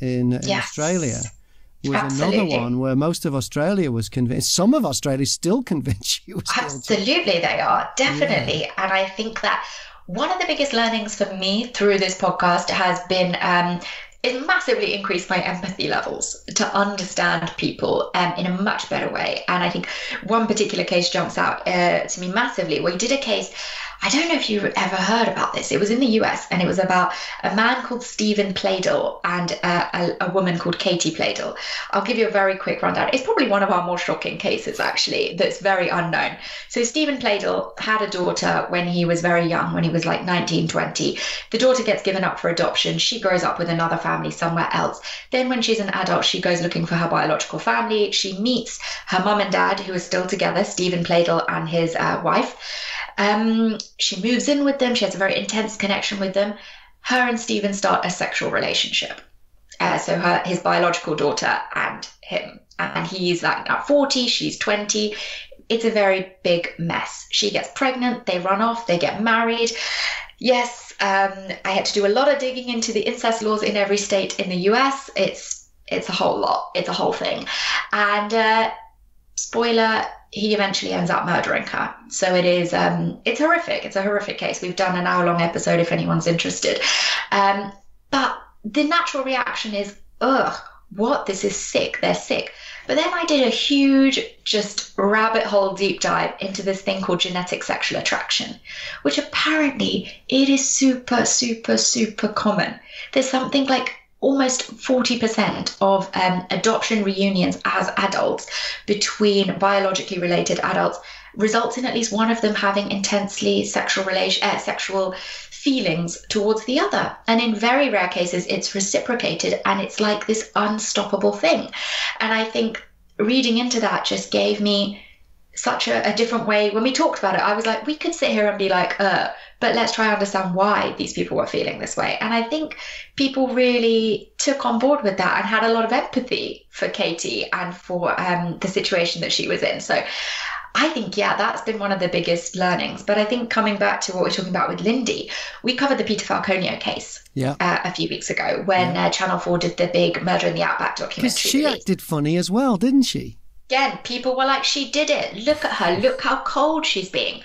in Australia was another one where most of Australia was convinced. Some of Australia is still convinced she was absolutely guilty. They are, definitely. Yeah. And I think that one of the biggest learnings for me through this podcast has been it massively increased my empathy levels to understand people in a much better way. And I think one particular case jumps out to me massively. We did a case, I don't know if you ever heard about this. It was in the US, and it was about a man called Stephen Playdell and a woman called Katie Playdell. I'll give you a very quick rundown. It's probably one of our more shocking cases, actually, that's very unknown. So Stephen Playdell had a daughter when he was very young, when he was like 19, 20. The daughter gets given up for adoption. She grows up with another family somewhere else. Then when she's an adult, she goes looking for her biological family. She meets her mum and dad, who are still together, Stephen Playdell and his wife. She moves in with them. She has a very intense connection with them. Her and Stephen start a sexual relationship. So his biological daughter and him. And he's like now 40, she's 20. It's a very big mess. She gets pregnant. They run off. They get married. Yes, I had to do a lot of digging into the incest laws in every state in the US. It's a whole lot. It's a whole thing. And spoiler, he eventually ends up murdering her. So it is, it's horrific. It's a horrific case. We've done an hour-long episode if anyone's interested. But the natural reaction is, ugh, what? This is sick. They're sick. But then I did a huge, just rabbit hole deep dive into this thing called genetic sexual attraction, which apparently it is super, super, super common. There's something like almost 40% of adoption reunions as adults between biologically related adults results in at least one of them having intensely sexual feelings towards the other. And in very rare cases, it's reciprocated, and it's like this unstoppable thing. And I think reading into that just gave me such a different way. When we talked about it, I was like, we could sit here and be like, but let's try and understand why these people were feeling this way. And I think people really took on board with that and had a lot of empathy for Katie and for the situation that she was in. So I think, that's been one of the biggest learnings. But I think coming back to what we're talking about with Lindy, we covered the Peter Falconio case a few weeks ago when Channel 4 did the big Murder in the Outback documentary. Because she acted funny as well, didn't she? Again, people were like, she did it. Look at her. Look how cold she's being.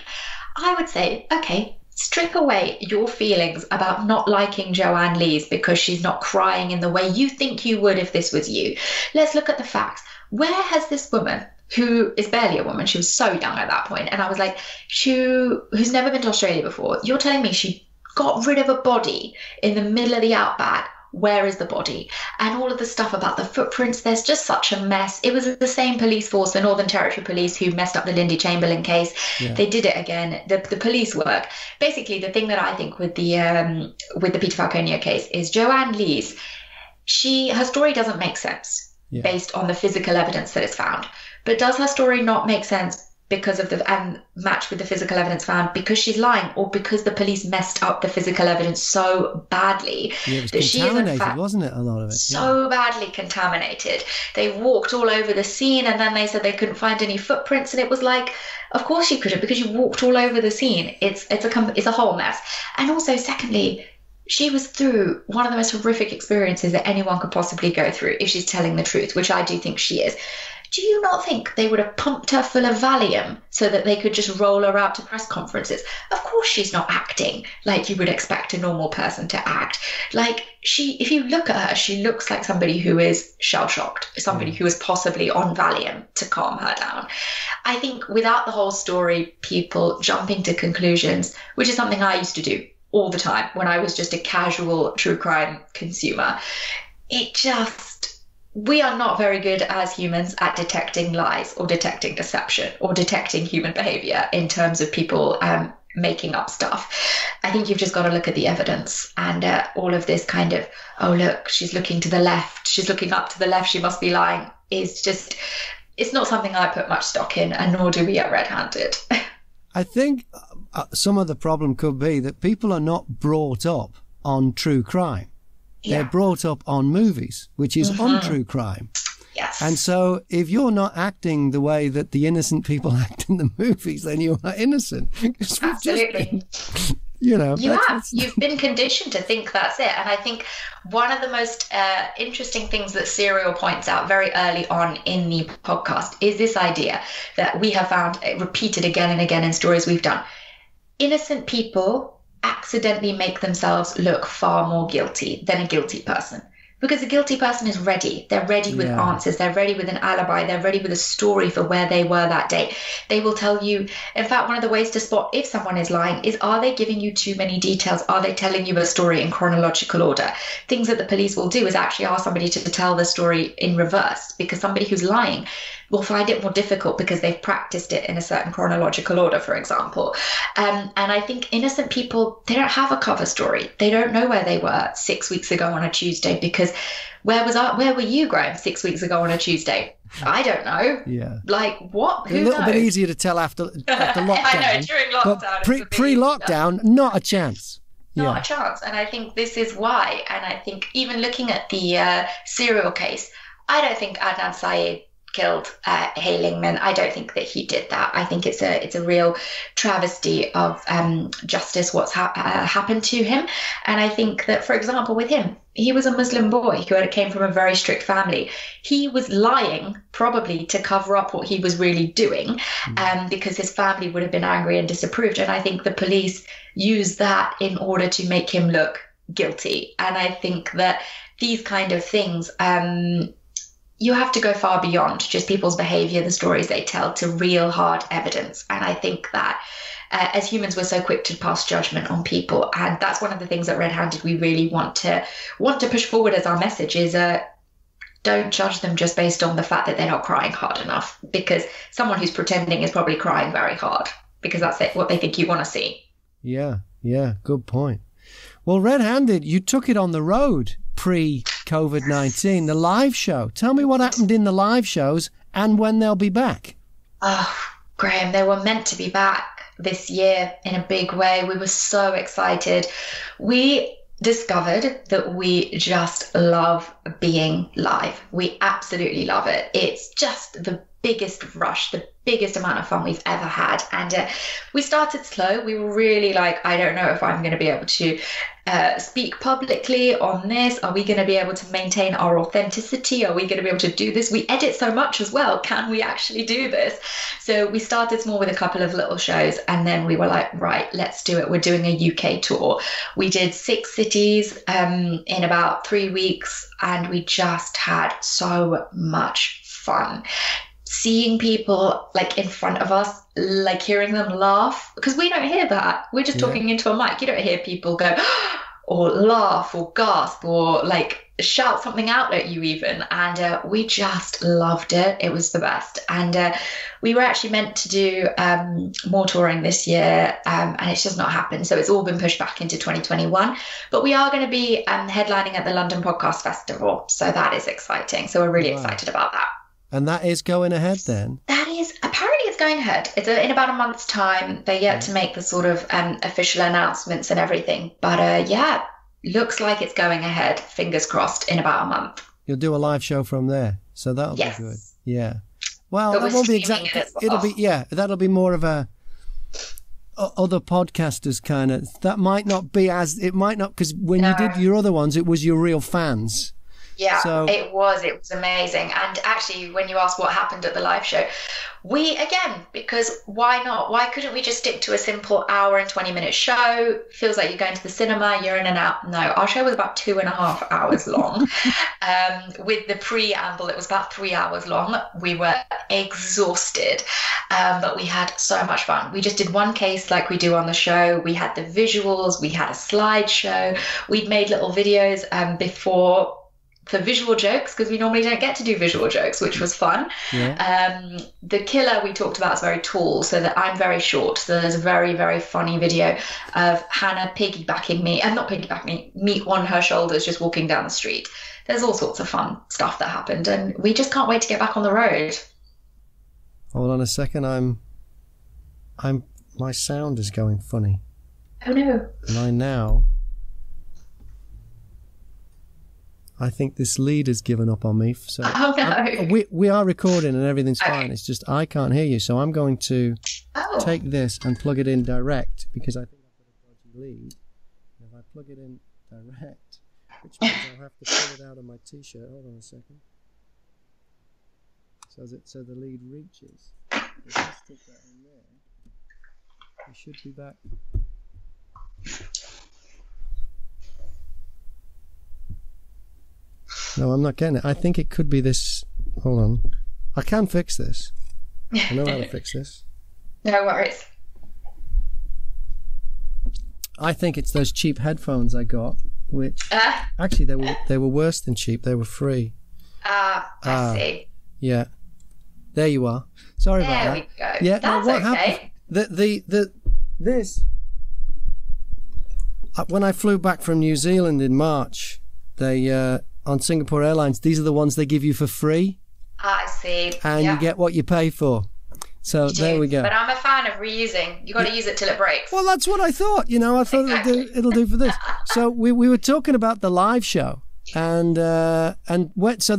I would say, okay, strip away your feelings about not liking Joanne Lees because she's not crying in the way you think you would if this was you. Let's look at the facts. Where has this woman, who is barely a woman, she was so young at that point, and I was like, who's never been to Australia before, you're telling me she got rid of a body in the middle of the outback? Where is the body? And all of the stuff about the footprints, there's just such a mess. It was the same police force, the Northern Territory Police, who messed up the Lindy Chamberlain case. Yeah. They did it again. The police work. Basically, the thing that I think with the Peter Falconio case is Joanne Lees, her story doesn't make sense based on the physical evidence that is found. But does her story not make sense because of the and match with the physical evidence found, because she's lying or because the police messed up the physical evidence so badly. Yeah, it was that she is in fact, wasn't it? A lot of it. So badly contaminated. They walked all over the scene and then they said they couldn't find any footprints, and it was like, of course you couldn't, because you walked all over the scene. It's a whole mess. And also, secondly, she was through one of the most horrific experiences that anyone could possibly go through if she's telling the truth, which I do think she is. Do you not think they would have pumped her full of Valium so that they could just roll her out to press conferences? Of course she's not acting like you would expect a normal person to act. Like, if you look at her, she looks like somebody who is shell-shocked, somebody who is possibly on Valium to calm her down. I think without the whole story, people jumping to conclusions, which is something I used to do all the time when I was just a casual true crime consumer, we are not very good as humans at detecting lies or detecting deception or detecting human behavior in terms of people making up stuff. I think you've just got to look at the evidence and all of this kind of, oh, look, she's looking to the left, she's looking up to the left, she must be lying, is just, it's not something I put much stock in, and nor do we at Red Handed. I think some of the problem could be that people are not brought up on true crime. They're brought up on movies, which is on true crime. Yes. And so if you're not acting the way that the innocent people act in the movies, then you're not innocent. Absolutely. You've been conditioned to think that's it. And I think one of the most interesting things that Serial points out very early on in the podcast is this idea that we have found repeated again and again in stories we've done. Innocent people accidentally make themselves look far more guilty than a guilty person, because a guilty person is ready. They're ready with answers. They're ready with an alibi. They're ready with a story for where they were that day. They will tell you. In fact, one of the ways to spot if someone is lying is, are they giving you too many details? Are they telling you a story in chronological order? Things that the police will do is actually ask somebody to tell the story in reverse, because somebody who's lying will find it more difficult because they've practiced it in a certain chronological order, for example. And I think innocent people, they don't have a cover story. They don't know where they were 6 weeks ago on a Tuesday, because where were you, Graham, 6 weeks ago on a Tuesday? I don't know. Yeah. Like, what? Who knows? A little bit easier to tell after lockdown. I know, during lockdown. But pre-lockdown, not a chance. Not a chance. And I think this is why. And I think even looking at the Serial case, I don't think Adnan Sayed killed Hae Min Lee. I don't think that he did that. I think it's a real travesty of justice, what's happened to him. And I think that, for example, with him, he was a Muslim boy who came from a very strict family. He was lying probably to cover up what he was really doing, because his family would have been angry and disapproved. And I think the police used that in order to make him look guilty. And I think that these kind of things, you have to go far beyond just people's behavior, the stories they tell, to real hard evidence. And I think that as humans, we're so quick to pass judgment on people. And that's one of the things that Red Handed we really want to push forward as our message is, don't judge them just based on the fact that they're not crying hard enough, because someone who's pretending is probably crying very hard, because that's what they think you want to see. Yeah, good point. Well, Red Handed, you took it on the road pre-COVID-19, the live show. Tell me what happened in the live shows and when they'll be back. Oh, Graham, they were meant to be back this year in a big way. We were so excited. We discovered that we just love being live. We absolutely love it. It's just the biggest rush, the biggest amount of fun we've ever had. And we started slow. We were really like, I don't know if I'm going to be able to speak publicly on this. Are we going to be able to maintain our authenticity? Are we going to be able to do this? We edit so much as well. Can we actually do this? So we started small with a couple of little shows, and then we were like, right, let's do it. We're doing a UK tour. We did 6 cities in about 3 weeks, and we just had so much fun. Seeing people like in front of us, like hearing them laugh, because we don't hear that. We're just talking into a mic. You don't hear people go or laugh or gasp or like shout something out at you even. And we just loved it. It was the best. And we were actually meant to do more touring this year, and it's just not happened. So it's all been pushed back into 2021. But we are going to be headlining at the London Podcast Festival. So that is exciting. So we're really excited about that. And that is going ahead then? That is, apparently it's going ahead. It's in about a month's time. They're yet to make the sort of official announcements and everything. But yeah, looks like it's going ahead. Fingers crossed, in about a month. You'll do a live show from there. So that'll be good. Yeah. Well, that won't be exactly. It'll be, yeah, that'll be more of a other podcasters kind of, that might not be as, it might not, because when you did your other ones, it was your real fans. Yeah, so it was amazing. And actually, when you asked what happened at the live show, we, again, because why not? Why couldn't we just stick to a simple hour and 20-minute show? Feels like you're going to the cinema, you're in and out. No, our show was about 2.5 hours long. With the preamble, it was about 3 hours long. We were exhausted, but we had so much fun. We just did one case like we do on the show. We had the visuals. We had a slideshow. We'd made little videos before for visual jokes, because we normally don't get to do visual jokes, which was fun. The killer we talked about is very tall, so that I'm very short, so there's a very, very funny video of Hannah piggybacking me, and not piggybacking me on her shoulders, just walking down the street. There's all sorts of fun stuff that happened, and we just can't wait to get back on the road. Hold on a second, I'm my sound is going funny. Oh no. And I think this lead has given up on me. So we are recording and everything's fine. It's just I can't hear you. So I'm going to take this and plug it in direct, because I think I've got a dodgy lead. And if I plug it in direct, which means I'll have to pull it out of my T-shirt. Hold on a second. So the lead reaches. If I stick that in there, we should be back. No, I'm not getting it. I think it could be this. Hold on. I can fix this. I know how to fix this. No worries. I think it's those cheap headphones I got, which actually they were worse than cheap. They were free. I see. Yeah. There you are. Sorry about that. There we go. Yeah, that's no, okay. When I flew back from New Zealand in March, they on Singapore Airlines, these are the ones they give you for free. I see. And you get what you pay for. So there we go. But I'm a fan of reusing. You've got to use it till it breaks. Well, that's what I thought. You know, I thought it'll do for this. So we were talking about the live show, and what? So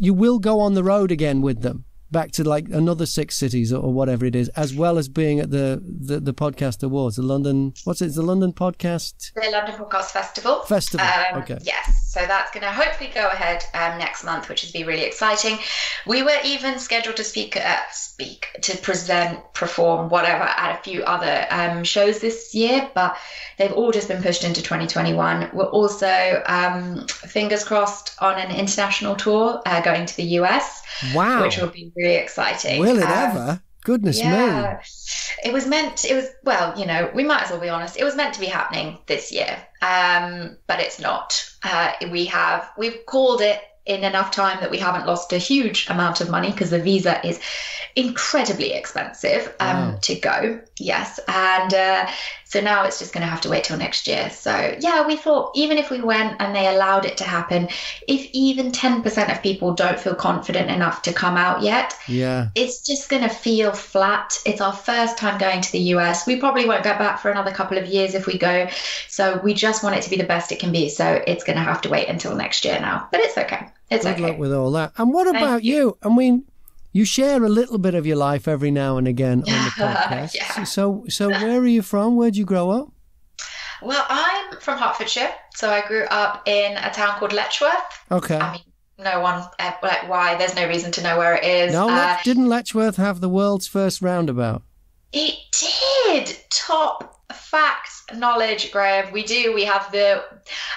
you will go on the road again with them, back to like another 6 cities or whatever it is, as well as being at the podcast awards, the London, what's it? It's the London Podcast? The London Podcast Festival. Okay. Yes. So that's going to hopefully go ahead next month, which would be really exciting. We were even scheduled to present, perform, whatever, at a few other shows this year, but they've all just been pushed into 2021. We're also, fingers crossed, on an international tour, going to the US. Wow. Which will be really exciting. Will it ever? Goodness me. Well, you know, we might as well be honest. It was meant to be happening this year, but it's not. We've called it in enough time that we haven't lost a huge amount of money, because the visa is incredibly expensive to go. Yes. And so now it's just going to have to wait till next year. So yeah, we thought even if we went and they allowed it to happen, if even 10% of people don't feel confident enough to come out yet, it's just going to feel flat. It's our first time going to the US. We probably won't go back for another couple of years if we go. So we just want it to be the best it can be. So it's going to have to wait until next year now, but it's okay. Good luck with all that. And what about you? I mean, you share a little bit of your life every now and again on the podcast. So where are you from? Where'd you grow up? Well, I'm from Hertfordshire. So I grew up in a town called Letchworth. Okay. I mean, no one, like, why? There's no reason to know where it is. No, didn't Letchworth have the world's first roundabout? It did. Top facts, knowledge, Graham. We have the,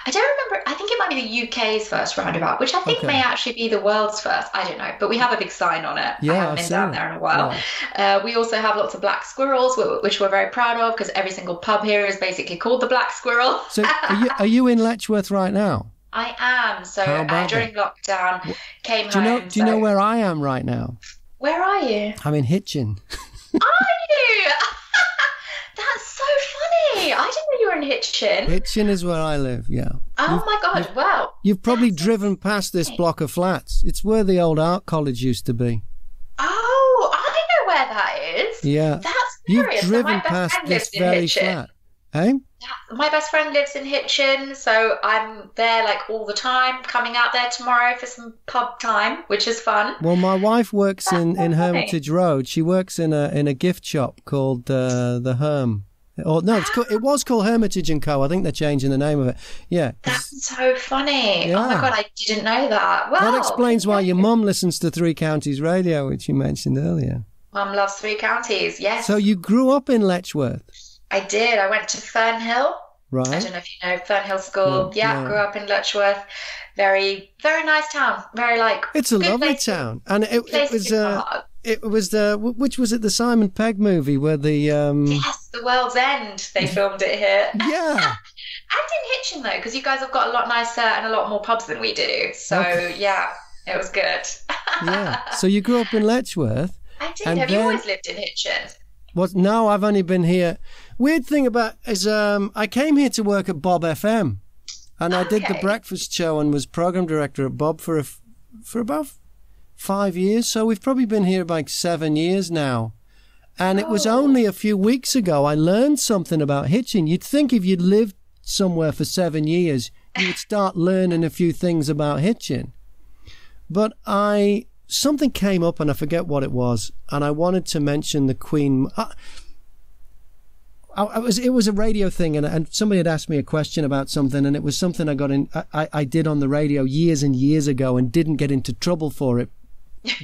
I don't remember, I think it might be the UK's first roundabout, which I think may actually be the world's first. I don't know, but we have a big sign on it. I haven't been down there in a while. Yeah. We also have lots of black squirrels, which we're very proud of, because every single pub here is basically called the Black Squirrel. So are you in Letchworth right now? I am. So during lockdown, came home. Do you know where I am right now? Where are you? I'm in Hitchin. Are you? That's so funny. I didn't know you were in Hitchin. Hitchin is where I live, yeah. Oh, my God, wow. You've probably driven past this block of flats. It's where the old art college used to be. Oh, I know where that Yeah. That's serious. You've driven past this very flat. Eh? My best friend lives in Hitchin, so I'm there like all the time, coming out there tomorrow for some pub time, which is fun. Well, my wife works in Hermitage Road. She works in a gift shop called the Herm. Or no, it was called Hermitage and Co. I think they're changing the name of it. Yeah. That's so funny. Yeah. Oh my God, I didn't know that. Wow. That explains why your mum listens to Three Counties Radio, which you mentioned earlier. Mum loves Three Counties, yes. So you grew up in Letchworth? I did. I went to Fernhill. Right. I don't know if you know Fernhill School. Yeah. Grew up in Letchworth. Very, very nice town. Very it's a lovely town, and it was which was it the Simon Pegg movie where the yes, The World's End. They filmed it here. Yeah. And in Hitchin though, because you guys have got a lot nicer and a lot more pubs than we do. So yeah, it was good. Yeah. So you grew up in Letchworth. I did. Have you always lived in Hitchin? No, I've only been here. Weird thing is I came here to work at Bob FM, and I did the breakfast show and was program director at Bob for about 5 years. So we've probably been here about 7 years now. And it was only a few weeks ago I learned something about Hitchin. You'd think if you'd lived somewhere for 7 years, you'd start learning a few things about Hitchin. But something came up and I forget what it was, and I wanted to mention the Queen. It was a radio thing, and somebody had asked me a question about something, and it was something I did on the radio years and years ago and didn't get into trouble for it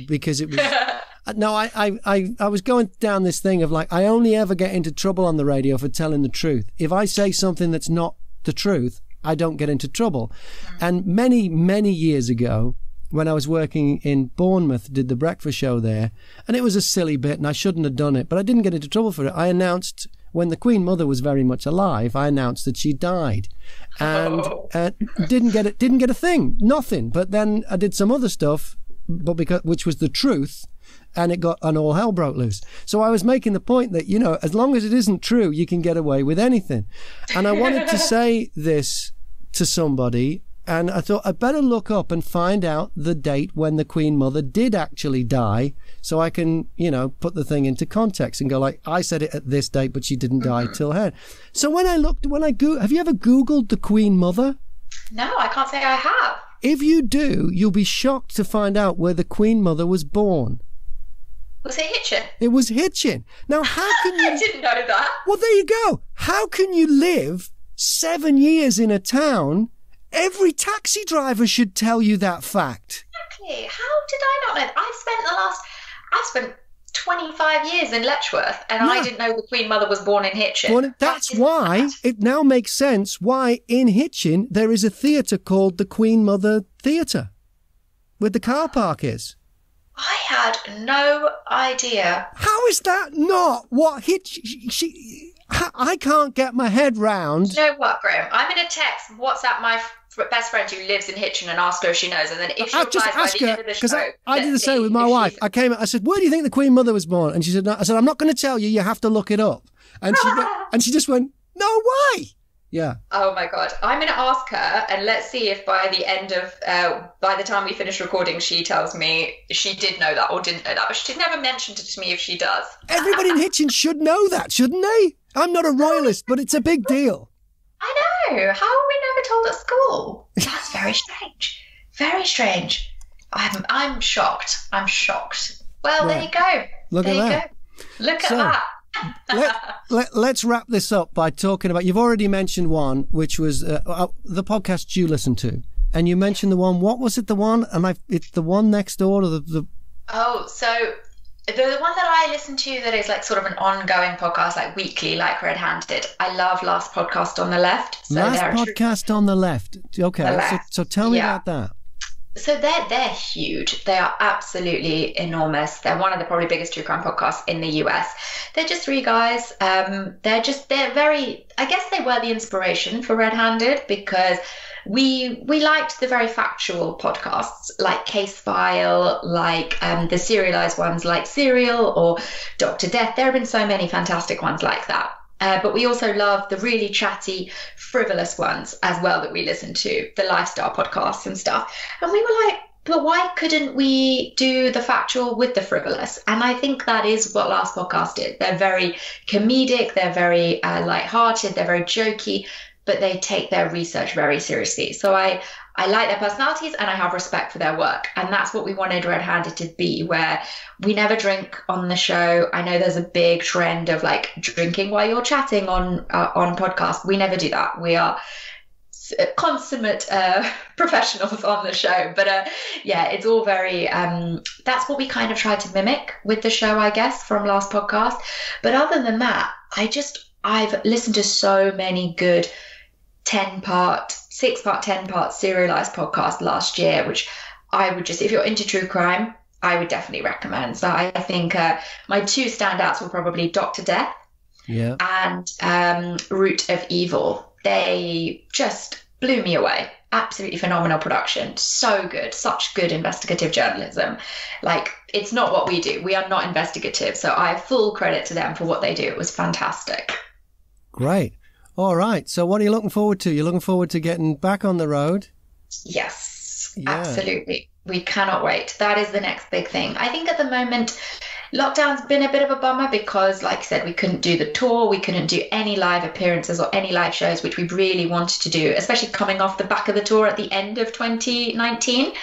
because it was no, I was going down this thing of I only ever get into trouble on the radio for telling the truth. If I say something that's not the truth, I don't get into trouble. And many, many years ago, when I was working in Bournemouth, did the breakfast show there, and it was a silly bit and I shouldn't have done it, but I didn't get into trouble for it. I announced, when the Queen Mother was very much alive, I announced that she died, and didn't get a thing, nothing. But then I did some other stuff, which was the truth, and and all hell broke loose. So I was making the point that, as long as it isn't true, you can get away with anything. And I wanted to say this to somebody, and I thought I'd better look up and find out the date when the Queen Mother did actually die, so I can, put the thing into context and go I said it at this date, but she didn't die till then. So have you ever Googled the Queen Mother? No, I can't say I have. If you do, you'll be shocked to find out where the Queen Mother was born. Was it Hitchin? It was Hitchin. Now, how can you... I didn't know that. Well, there you go. How can you live 7 years in a town? Every taxi driver should tell you that fact. Exactly. How did I not know that? I've spent 25 years in Letchworth, and I didn't know the Queen Mother was born in Hitchin. Well, that's why it now makes sense why in Hitchin there is a theatre called the Queen Mother Theatre, where the car park is. I had no idea. How is that not what I can't get my head round. You know what, Graham? I'm going to text WhatsApp my best friend who lives in Hitchin and ask her if she knows, and then if she replies by the end of the show, I did the same with my wife. I said, "Where do you think the Queen Mother was born?" And she said, "No." I said, "I'm not going to tell you. You have to look it up." And she just went, "No way." Yeah. Oh my God! I'm going to ask her, and let's see if by the time we finish recording, she tells me she did know that or didn't know that, but she never mentioned it to me. If she does, everybody in Hitchin should know that, shouldn't they? I'm not a royalist, but it's a big deal. I know. How were we never told at school? That's very strange. Very strange. I'm shocked. I'm shocked. Well, there you go. Look at that. Let's wrap this up by talking about, you've already mentioned one, which was the podcast you listened to, and you mentioned the one, what was it, the one, and it's the one next door, or the... Oh, so the one that I listen to that is sort of an ongoing podcast, weekly, Red Handed. I love Last Podcast on the Left. So Last Podcast on the Left. Okay, so tell me about that. So they're huge. They are absolutely enormous. They're one of the probably biggest true crime podcasts in the US. They're just three guys. They're very, I guess they were the inspiration for Red Handed, because we liked the very factual podcasts like Case File, the serialized ones like Serial or Dr. Death. There have been so many fantastic ones like that. But we also love the really chatty, frivolous ones as well that we listen to, the lifestyle podcasts and stuff. And we were But why couldn't we do the factual with the frivolous? And I think that is what Last Podcast did. They're very comedic, they're very lighthearted, they're very jokey, but they take their research very seriously. So I like their personalities and I have respect for their work. And that's what we wanted Red Handed to be, where we never drink on the show. I know there's a big trend of like drinking while you're chatting on podcasts. We never do that. We are consummate professionals on the show, but yeah, it's all very that's what we kind of tried to mimic with the show, I guess, from Last Podcast. But other than that, I've listened to so many good 6-part, 10-part serialized podcasts last year, which I would just, if you're into true crime, I would definitely recommend. So I think my two standouts were probably Dr. Death, yeah, and Root of Evil. They just blew me away. Absolutely phenomenal production. So good. Such good investigative journalism. Like, it's not what we do. We are not investigative. So I have full credit to them for what they do. It was fantastic. Great. All right. So what are you looking forward to? You're looking forward to getting back on the road? Yes, yeah. Absolutely. We cannot wait. That is the next big thing. I think at the moment, lockdown's been a bit of a bummer because, like I said, we couldn't do the tour. We couldn't do any live appearances or any live shows, which we really wanted to do, especially coming off the back of the tour at the end of 2019.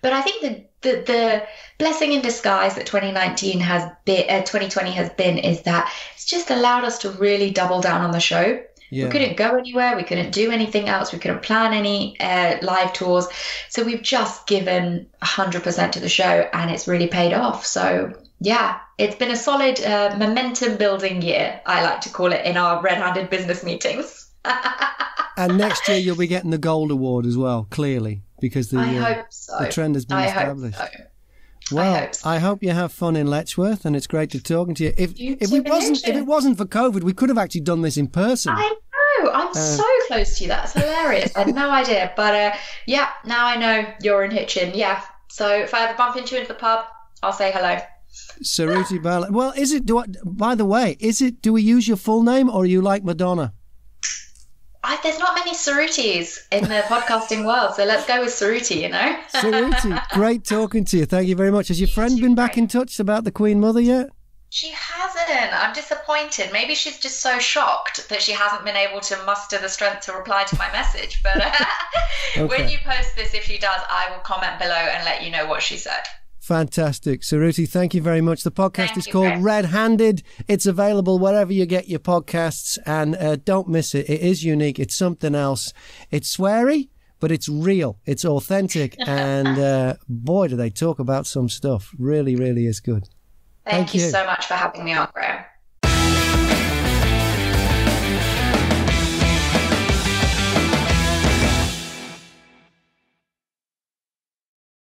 But I think the blessing in disguise that 2020 has been is that it's just allowed us to really double down on the show. Yeah. We couldn't go anywhere. We couldn't do anything else. We couldn't plan any live tours. So we've just given 100% to the show and it's really paid off. So yeah, it's been a solid momentum building year, I like to call it in our red-handed business meetings. And next year you'll be getting the gold award as well, clearly, because the trend has been established. Well, I hope you have fun in Letchworth, and it's great to talking to you. If it wasn't for COVID, we could have actually done this in person. I know. I'm so close to you. That's hilarious. I had no idea. But, yeah, now I know you're in Hitchin. Yeah. So if I ever bump into you in the pub, I'll say hello. Suruthi Bala. Well, do we use your full name, or are you like Madonna? There's not many Surutis in the podcasting world, so let's go with Suruthi, you know? Suruthi, great talking to you. Thank you very much. Has your friend been back in touch about the Queen Mother yet? She hasn't. I'm disappointed. Maybe she's just so shocked that she hasn't been able to muster the strength to reply to my message. But okay. When you post this, if she does, I will comment below and let you know what she said. Fantastic. Suruthi, thank you very much. The podcast is called Red Handed. It's available wherever you get your podcasts, and don't miss it. It is unique. It's something else. It's sweary, but it's real. It's authentic. And boy, do they talk about some stuff. Really, really is good. Thank you so much for having me on, Graham.